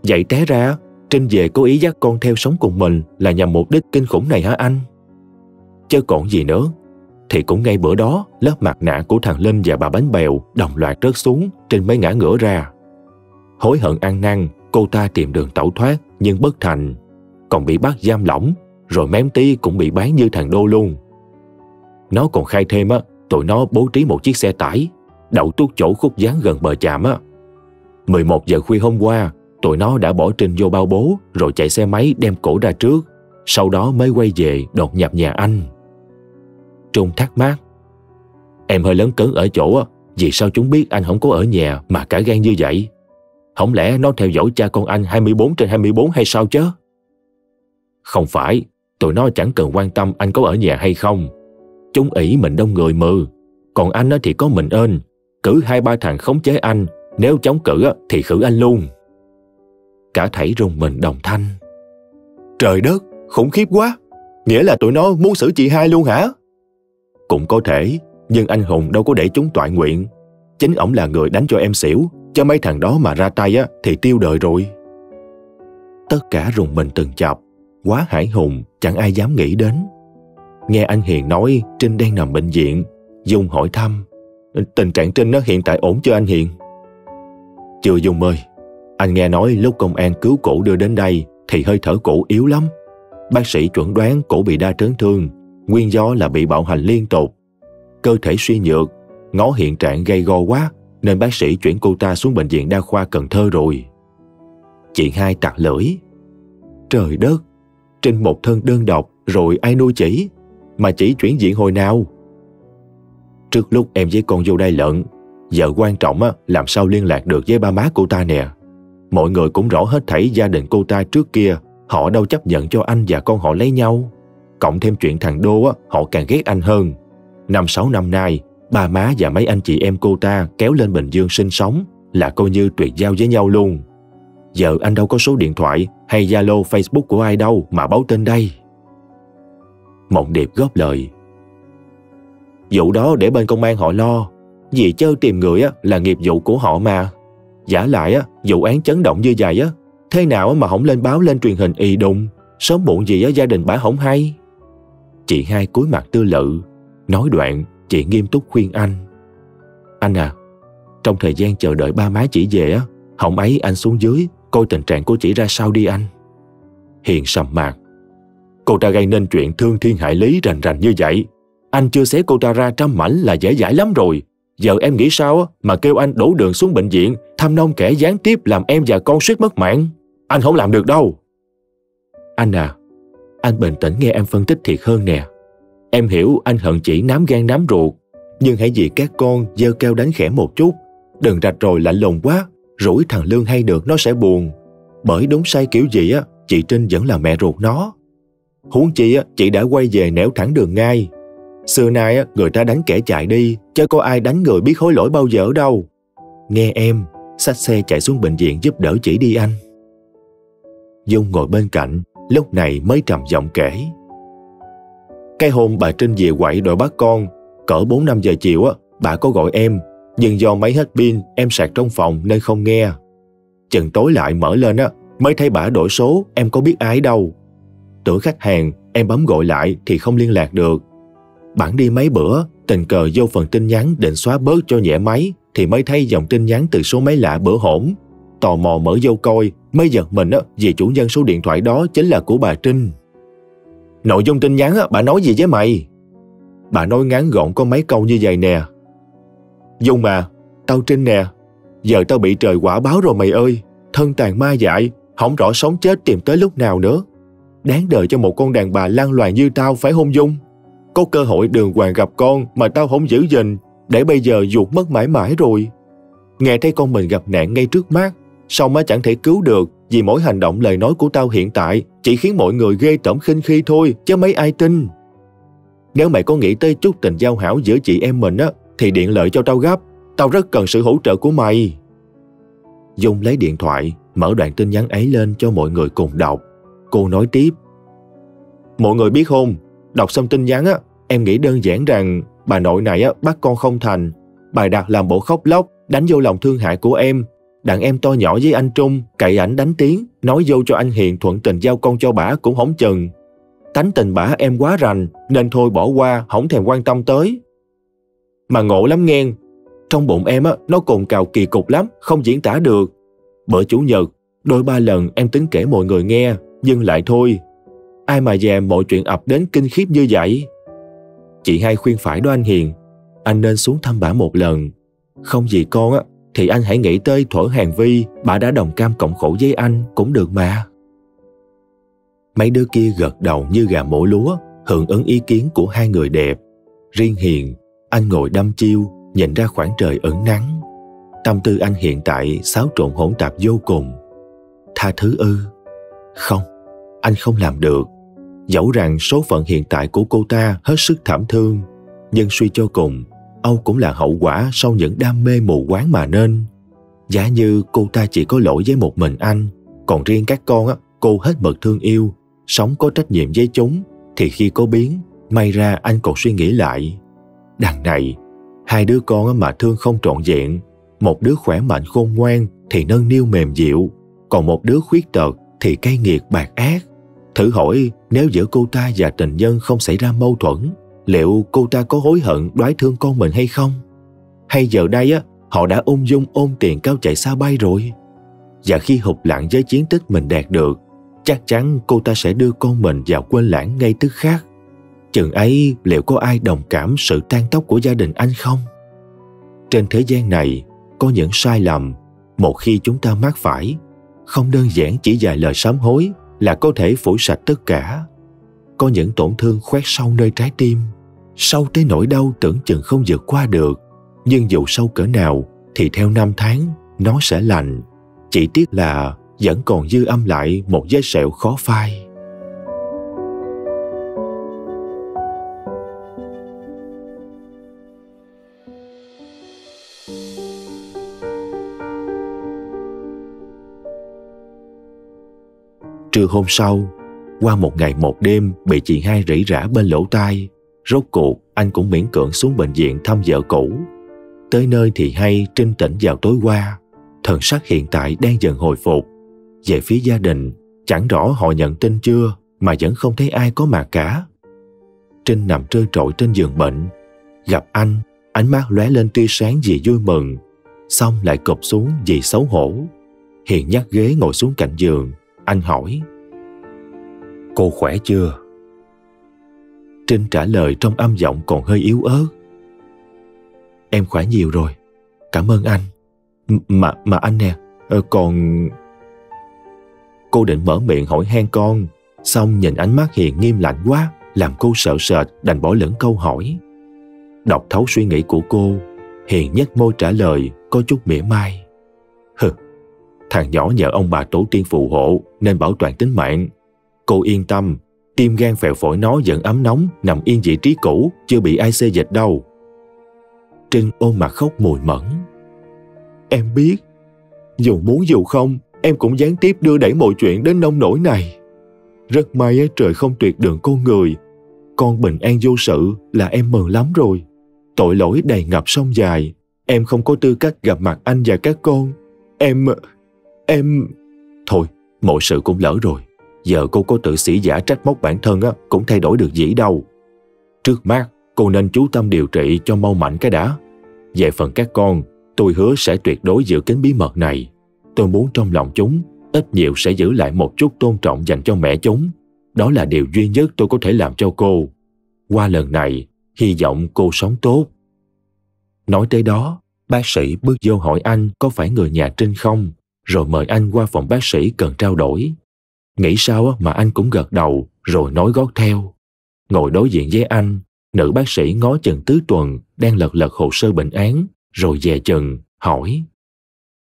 Vậy té ra Trinh về cố ý dắt con theo sống cùng mình là nhằm mục đích kinh khủng này hả anh? Chứ còn gì nữa. Thì cũng ngay bữa đó, lớp mặt nạ của thằng Linh và bà Bánh Bèo đồng loạt rớt xuống, Trinh mới ngã ngửa ra. Hối hận ăn năn, cô ta tìm đường tẩu thoát nhưng bất thành, còn bị bắt giam lỏng, rồi mém tí cũng bị bán như thằng Đô luôn. Nó còn khai thêm tụi nó bố trí một chiếc xe tải đậu tuốt chỗ khúc dáng gần bờ trạm. 11 giờ khuya hôm qua, tụi nó đã bỏ Trinh vô bao bố rồi chạy xe máy đem cổ ra trước, sau đó mới quay về đột nhập nhà anh. Trung thắc mắc: "Em hơi lớn cấn ở chỗ vì sao chúng biết anh không có ở nhà mà cả gan như vậy? Không lẽ nó theo dõi cha con anh 24/24 hay sao chứ?" "Không phải, tụi nó chẳng cần quan tâm anh có ở nhà hay không. Chúng ỷ mình đông người mừ, còn anh thì có mình ên, cử 2-3 thằng khống chế anh, nếu chống cự thì khử anh luôn." Cả thảy rùng mình đồng thanh: "Trời đất, khủng khiếp quá. Nghĩa là tụi nó muốn xử chị hai luôn hả?" "Cũng có thể, nhưng anh hùng đâu có để chúng toại nguyện. Chính ổng là người đánh cho em xỉu, cho mấy thằng đó mà ra tay thì tiêu đời rồi." Tất cả rùng mình từng chập, quá hãi hùng chẳng ai dám nghĩ đến. Nghe anh Hiền nói Trinh đang nằm bệnh viện, Dung hỏi thăm: "Tình trạng Trinh nó hiện tại ổn chưa anh Hiền?" "Chưa Dung ơi, anh nghe nói lúc công an cứu cổ đưa đến đây thì hơi thở cổ yếu lắm. Bác sĩ chuẩn đoán cổ bị đa chấn thương, nguyên do là bị bạo hành liên tục, cơ thể suy nhược, ngó hiện trạng gay go quá nên bác sĩ chuyển cô ta xuống bệnh viện đa khoa Cần Thơ rồi." Chị hai tặc lưỡi: "Trời đất, Trinh một thân đơn độc rồi ai nuôi chỉ, mà chỉ chuyển viện hồi nào? Trước lúc em với con vô đây lận, giờ quan trọng làm sao liên lạc được với ba má cô ta nè. Mọi người cũng rõ hết thảy gia đình cô ta trước kia, họ đâu chấp nhận cho anh và con họ lấy nhau. Cộng thêm chuyện thằng Đô họ càng ghét anh hơn. 5-6 năm nay, ba má và mấy anh chị em cô ta kéo lên Bình Dương sinh sống là coi như tuyệt giao với nhau luôn. Giờ anh đâu có số điện thoại hay Zalo Facebook của ai đâu mà báo tin đây." Mộng Điệp góp lời: "Vụ đó để bên công an họ lo, vì chơi tìm người là nghiệp vụ của họ mà. Giả lại vụ án chấn động như vậy thế nào mà không lên báo lên truyền hình y đùng, sớm muộn gì gia đình bả không hay." Chị hai cúi mặt tư lự. Nói đoạn chị nghiêm túc khuyên anh: "Anh trong thời gian chờ đợi ba má chị về hổng ấy anh xuống dưới coi tình trạng của chị ra sao đi anh." Hiền sầm mặt: "Cô ta gây nên chuyện thương thiên hại lý rành rành như vậy, anh chưa xé cô ta ra trăm mảnh là dễ dãi lắm rồi. Giờ em nghĩ sao mà kêu anh đổ đường xuống bệnh viện thăm nom kẻ gián tiếp làm em và con suýt mất mạng? Anh không làm được đâu." "Anh anh bình tĩnh nghe em phân tích thiệt hơn nè. Em hiểu anh hận chỉ nám gan nám ruột, nhưng hãy vì các con giơ keo đánh khẽ một chút, đừng rạch rồi lạnh lùng quá, rủi thằng Lương hay được nó sẽ buồn. Bởi đúng sai kiểu gì chị Trinh vẫn là mẹ ruột nó. Huống chi chị đã quay về nẻo thẳng đường ngay. Xưa nay người ta đánh kẻ chạy đi, chứ có ai đánh người biết hối lỗi bao giờ đâu. Nghe em, xách xe chạy xuống bệnh viện giúp đỡ chị đi anh." Dung ngồi bên cạnh, lúc này mới trầm giọng kể: "Cái hôm bà Trinh về quậy đòi bắt con, cỡ 4-5 giờ chiều bà có gọi em, nhưng do máy hết pin em sạc trong phòng nên không nghe. Chừng tối lại mở lên mới thấy bà đổi số, em có biết ai đâu. Tưởng khách hàng em bấm gọi lại thì không liên lạc được. Bản đi mấy bữa, tình cờ vô phần tin nhắn định xóa bớt cho nhẹ máy thì mới thấy dòng tin nhắn từ số máy lạ bữa hổm. Tò mò mở vô coi, mới giật mình vì chủ nhân số điện thoại đó chính là của bà Trinh. Nội dung tin nhắn bà nói gì với mày? Bà nói ngắn gọn có mấy câu như vậy nè. Dung à, tao Trinh nè, giờ tao bị trời quả báo rồi mày ơi, thân tàn ma dại, không rõ sống chết tìm tới lúc nào nữa. Đáng đời cho một con đàn bà lan loàn như tao phải hôn Dung. Có cơ hội đường hoàng gặp con mà tao không giữ gìn, để bây giờ ruột mất mãi mãi rồi. Nghe thấy con mình gặp nạn ngay trước mắt, sao má chẳng thể cứu được, vì mỗi hành động lời nói của tao hiện tại chỉ khiến mọi người ghê tởm khinh khi thôi, chứ mấy ai tin. Nếu mày có nghĩ tới chút tình giao hảo giữa chị em mình thì điện lợi cho tao gấp, tao rất cần sự hỗ trợ của mày. Dung lấy điện thoại, mở đoạn tin nhắn ấy lên cho mọi người cùng đọc. Cô nói tiếp. Mọi người biết không, đọc xong tin nhắn em nghĩ đơn giản rằng bà nội này bắt con không thành. Bà đặt làm bộ khóc lóc, đánh vô lòng thương hại của em. Đàn em to nhỏ với anh Trung, cậy ảnh đánh tiếng, nói vô cho anh Hiền thuận tình giao con cho bả cũng không chừng. Tánh tình bả em quá rành, nên thôi bỏ qua, không thèm quan tâm tới. Mà ngộ lắm nghe, trong bụng em nó cồn cào kỳ cục lắm, không diễn tả được. Bữa chủ nhật, đôi ba lần em tính kể mọi người nghe, nhưng lại thôi. Ai mà dè mọi chuyện ập đến kinh khiếp như vậy. Chị hai khuyên phải đó anh Hiền, anh nên xuống thăm bả một lần. Không gì con thì anh hãy nghĩ tới thuở hàng vi bà đã đồng cam cộng khổ với anh cũng được mà. Mấy đứa kia gật đầu như gà mổ lúa, hưởng ứng ý kiến của hai người đẹp. Riêng Hiền, anh ngồi đăm chiêu nhìn ra khoảng trời ửng nắng. Tâm tư anh hiện tại xáo trộn hỗn tạp vô cùng. Tha thứ ư? Không, anh không làm được. Dẫu rằng số phận hiện tại của cô ta hết sức thảm thương, nhưng suy cho cùng, âu cũng là hậu quả sau những đam mê mù quáng mà nên. Giả như cô ta chỉ có lỗi với một mình anh, còn riêng các con cô hết mực thương yêu, sống có trách nhiệm với chúng, thì khi có biến, may ra anh còn suy nghĩ lại. Đằng này, hai đứa con mà thương không trọn vẹn, một đứa khỏe mạnh khôn ngoan thì nâng niu mềm dịu, còn một đứa khuyết tật thì cay nghiệt bạc ác. Thử hỏi nếu giữa cô ta và tình nhân không xảy ra mâu thuẫn, liệu cô ta có hối hận đoái thương con mình hay không? Hay giờ đây họ đã ung dung ôm tiền cao chạy xa bay rồi? Và khi hụt lặng với chiến tích mình đạt được, chắc chắn cô ta sẽ đưa con mình vào quên lãng ngay tức khắc. Chừng ấy liệu có ai đồng cảm sự tan tóc của gia đình anh không? Trên thế gian này có những sai lầm, một khi chúng ta mắc phải, không đơn giản chỉ vài lời sám hối là có thể phủi sạch tất cả. Có những tổn thương khoét sâu nơi trái tim, sâu tới nỗi đau tưởng chừng không vượt qua được. Nhưng dù sâu cỡ nào thì theo năm tháng nó sẽ lành. Chỉ tiếc là vẫn còn dư âm lại một vết sẹo khó phai. Trưa hôm sau, qua một ngày một đêm bị chị hai rỉ rả bên lỗ tai, rốt cuộc anh cũng miễn cưỡng xuống bệnh viện thăm vợ cũ. Tới nơi thì hay Trinh tỉnh vào tối qua, thần sắc hiện tại đang dần hồi phục. Về phía gia đình, chẳng rõ họ nhận tin chưa mà vẫn không thấy ai có mặt cả. Trinh nằm trơ trọi trên giường bệnh, gặp anh, ánh mắt lóe lên tia sáng vì vui mừng, xong lại cụp xuống vì xấu hổ. Hiền nhắc ghế ngồi xuống cạnh giường, anh hỏi: Cô khỏe chưa? Trinh trả lời trong âm giọng còn hơi yếu ớt: Em khỏe nhiều rồi, cảm ơn anh. Mà anh nè, còn... Cô định mở miệng hỏi han con, xong nhìn ánh mắt Hiền nghiêm lạnh quá, làm cô sợ sệt đành bỏ lửng câu hỏi. Đọc thấu suy nghĩ của cô, Hiền nhếch môi trả lời có chút mỉa mai: Thằng nhỏ nhờ ông bà tổ tiên phù hộ nên bảo toàn tính mạng. Cô yên tâm, tim gan phèo phổi nó vẫn ấm nóng, nằm yên vị trí cũ, chưa bị ai xê dịch đâu. Trinh ôm mặt khóc mùi mẫn: Em biết, dù muốn dù không, em cũng gián tiếp đưa đẩy mọi chuyện đến nông nỗi này. Rất may trời không tuyệt đường con người, con bình an vô sự là em mừng lắm rồi. Tội lỗi đầy ngập sông dài, em không có tư cách gặp mặt anh và các con. Em... Thôi, mọi sự cũng lỡ rồi, giờ cô có tự sĩ giả trách móc bản thân cũng thay đổi được gì đâu. Trước mắt, cô nên chú tâm điều trị cho mau mạnh cái đã. Về phần các con, Tôi hứa sẽ tuyệt đối giữ kín bí mật này. Tôi muốn trong lòng chúng ít nhiều sẽ giữ lại một chút tôn trọng dành cho mẹ chúng. Đó là điều duy nhất tôi có thể làm cho cô. Qua lần này, hy vọng cô sống tốt. Nói tới đó, bác sĩ bước vô hỏi anh có phải người nhà Trinh không, rồi mời anh qua phòng bác sĩ cần trao đổi. Nghĩ sao mà anh cũng gật đầu, rồi nói gót theo. Ngồi đối diện với anh, nữ bác sĩ ngó chừng tứ tuần, đang lật lật hồ sơ bệnh án, rồi dè chừng, hỏi: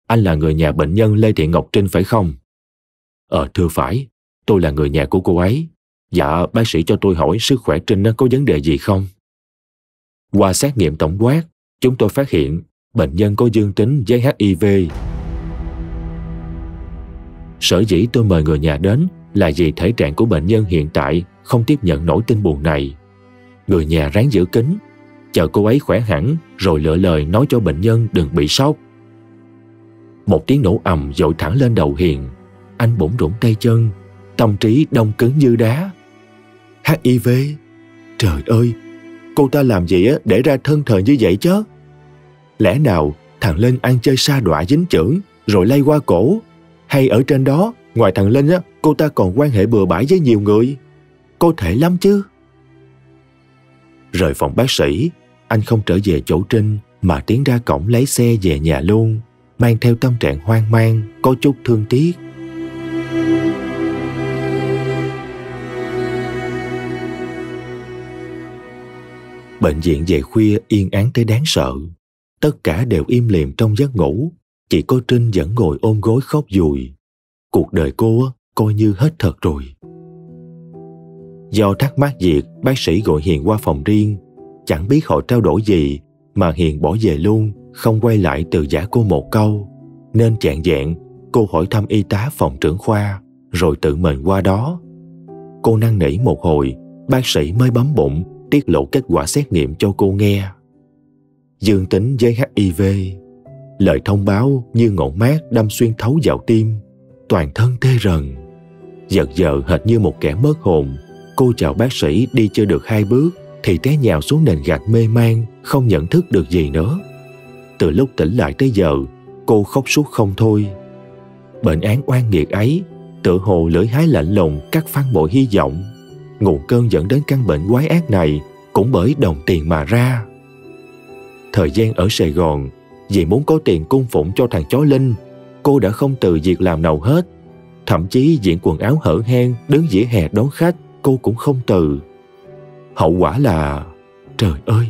Anh là người nhà bệnh nhân Lê Thị Ngọc Trinh phải không? Thưa phải, tôi là người nhà của cô ấy. Dạ, bác sĩ cho tôi hỏi sức khỏe Trinh có vấn đề gì không? Qua xét nghiệm tổng quát, chúng tôi phát hiện bệnh nhân có dương tính với HIV. Sở dĩ tôi mời người nhà đến là vì thể trạng của bệnh nhân hiện tại không tiếp nhận nổi tin buồn này. Người nhà ráng giữ kín, chờ cô ấy khỏe hẳn rồi lựa lời nói cho bệnh nhân đừng bị sốc. Một tiếng nổ ầm dội thẳng lên đầu Hiền. Anh bủn rủn tay chân, tâm trí đông cứng như đá. HIV? Trời ơi, cô ta làm gì để ra thân thờ như vậy chứ? Lẽ nào thằng Linh ăn chơi sa đọa dính chưởng rồi lây qua cổ? Hay ở trên đó, ngoài thằng Linh, cô ta còn quan hệ bừa bãi với nhiều người? Có thể lắm chứ. Rời phòng bác sĩ, anh không trở về chỗ Trinh mà tiến ra cổng lấy xe về nhà luôn, mang theo tâm trạng hoang mang, có chút thương tiếc. Bệnh viện về khuya yên ắng tới đáng sợ. Tất cả đều im lìm trong giấc ngủ. Chỉ có Trinh vẫn ngồi ôm gối khóc dùi. Cuộc đời cô coi như hết thật rồi. Do thắc mắc việc, bác sĩ gọi Hiền qua phòng riêng. Chẳng biết họ trao đổi gì mà Hiền bỏ về luôn, không quay lại từ giã cô một câu. Nên chạng vạng, cô hỏi thăm y tá phòng trưởng khoa, rồi tự mình qua đó. Cô năn nỉ một hồi, bác sĩ mới bấm bụng tiết lộ kết quả xét nghiệm cho cô nghe. Dương tính với HIV. Lời thông báo như ngọn mát đâm xuyên thấu vào tim. Toàn thân tê rần, giật giờ hệt như một kẻ mất hồn. Cô chào bác sĩ đi chưa được hai bước thì té nhào xuống nền gạch mê man, không nhận thức được gì nữa. Từ lúc tỉnh lại tới giờ, cô khóc suốt không thôi. Bệnh án oan nghiệt ấy tựa hồ lưỡi hái lạnh lùng cắt phăng mọi hy vọng. Nguồn cơn dẫn đến căn bệnh quái ác này cũng bởi đồng tiền mà ra. Thời gian ở Sài Gòn, vì muốn có tiền cung phụng cho thằng chó Linh, cô đã không từ việc làm nào hết. Thậm chí diện quần áo hở hang đứng vỉa hè đón khách, cô cũng không từ. Hậu quả là, trời ơi,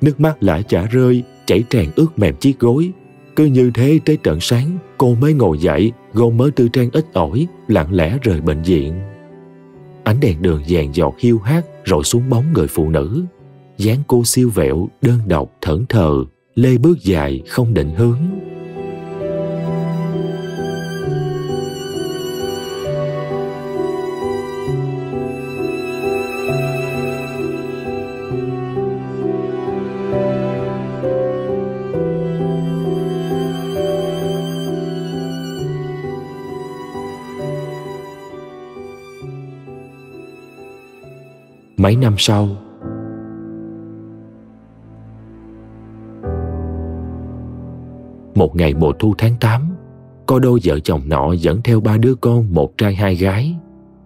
nước mắt lã chả rơi, chảy tràn ướt mềm chiếc gối. Cứ như thế tới tận sáng, cô mới ngồi dậy, gom mớ tư trang ít ỏi, lặng lẽ rời bệnh viện. Ánh đèn đường vàng giọt hiu hắt rồi xuống bóng người phụ nữ. Dáng cô siêu vẹo, đơn độc, thẫn thờ, lê bước dài không định hướng. Mấy năm sau, một ngày mùa thu tháng 8, có đôi vợ chồng nọ dẫn theo ba đứa con, một trai hai gái.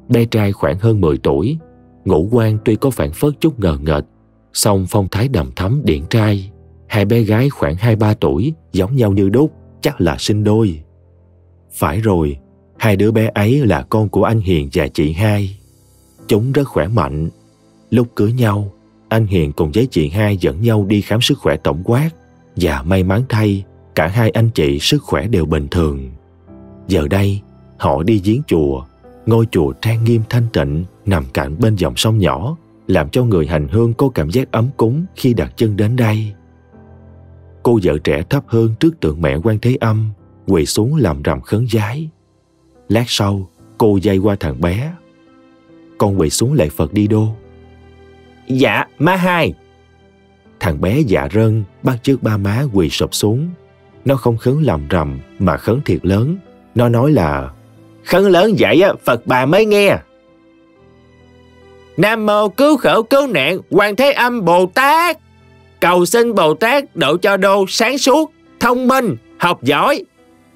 Bé trai khoảng hơn 10 tuổi, ngũ quan tuy có phản phất chút ngờ nghệch, song phong thái đầm thắm điển trai. Hai bé gái khoảng 2-3 tuổi, giống nhau như đúc, chắc là sinh đôi. Phải rồi, hai đứa bé ấy là con của anh Hiền và chị Hai. Chúng rất khỏe mạnh. Lúc cưới nhau, anh Hiền cùng với chị Hai dẫn nhau đi khám sức khỏe tổng quát, và may mắn thay, cả hai anh chị sức khỏe đều bình thường. Giờ đây, họ đi viếng chùa. Ngôi chùa trang nghiêm thanh tịnh nằm cạnh bên dòng sông nhỏ, làm cho người hành hương có cảm giác ấm cúng khi đặt chân đến đây. Cô vợ trẻ thấp hơn trước tượng mẹ Quan Thế Âm, quỳ xuống làm rằm khấn vái. Lát sau, cô dây qua thằng bé: Con quỳ xuống lạy Phật đi đô. Dạ, má Hai. Thằng bé dạ rơn, bắt chước ba má quỳ sụp xuống. Nó không khấn lầm rầm mà khấn thiệt lớn. Nó nói là: Khấn lớn vậy Phật bà mới nghe. Nam mô cứu khổ cứu nạn Quan Thế Âm Bồ Tát. Cầu xin Bồ Tát độ cho đô sáng suốt, thông minh, học giỏi.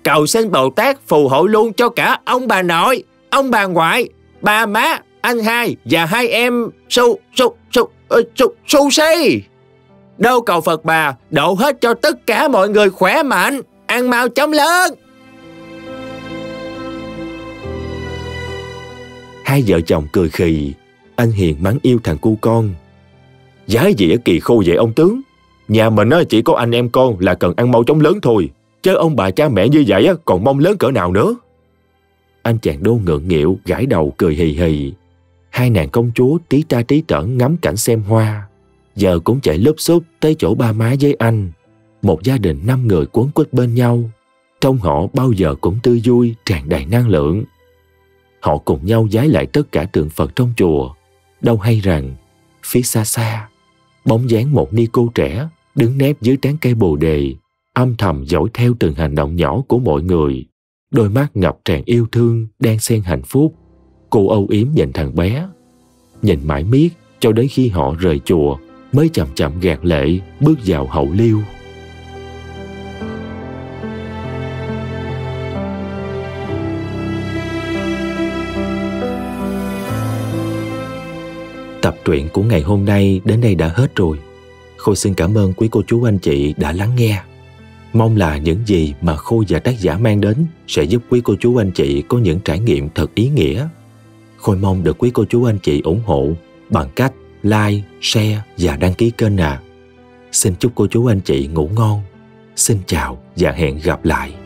Cầu xin Bồ Tát phù hộ luôn cho cả ông bà nội, ông bà ngoại, bà má, anh hai và hai em Sushi. Đâu cầu Phật bà độ hết cho tất cả mọi người khỏe mạnh, ăn mau chóng lớn. Hai vợ chồng cười khì. Anh Hiền mắng yêu thằng cu con: Giái gì ở kỳ khô vậy ông tướng? Nhà mình chỉ có anh em con là cần ăn mau chóng lớn thôi, chứ ông bà cha mẹ như vậy còn mong lớn cỡ nào nữa. Anh chàng Đô ngượng nghịu gãi đầu cười hì hì. Hai nàng công chúa tí ta tí tởn ngắm cảnh xem hoa, giờ cũng chạy lúp xúp tới chỗ ba má với anh. Một gia đình 5 người quấn quýt bên nhau, trong họ bao giờ cũng tươi vui, tràn đầy năng lượng. Họ cùng nhau vái lại tất cả tượng Phật trong chùa. Đâu hay rằng phía xa xa, bóng dáng một ni cô trẻ đứng nép dưới tán cây bồ đề, âm thầm dõi theo từng hành động nhỏ của mọi người. Đôi mắt ngập tràn yêu thương đang xen hạnh phúc. Cô âu yếm nhìn thằng bé, nhìn mãi miết cho đến khi họ rời chùa mới chậm chậm gạt lệ bước vào hậu liêu. Tập truyện của ngày hôm nay đến đây đã hết rồi. Khôi xin cảm ơn quý cô chú anh chị đã lắng nghe. Mong là những gì mà Khôi và tác giả mang đến sẽ giúp quý cô chú anh chị có những trải nghiệm thật ý nghĩa. Khôi mong được quý cô chú anh chị ủng hộ bằng cách like, share và đăng ký kênh. Xin chúc cô chú anh chị ngủ ngon. Xin chào và hẹn gặp lại.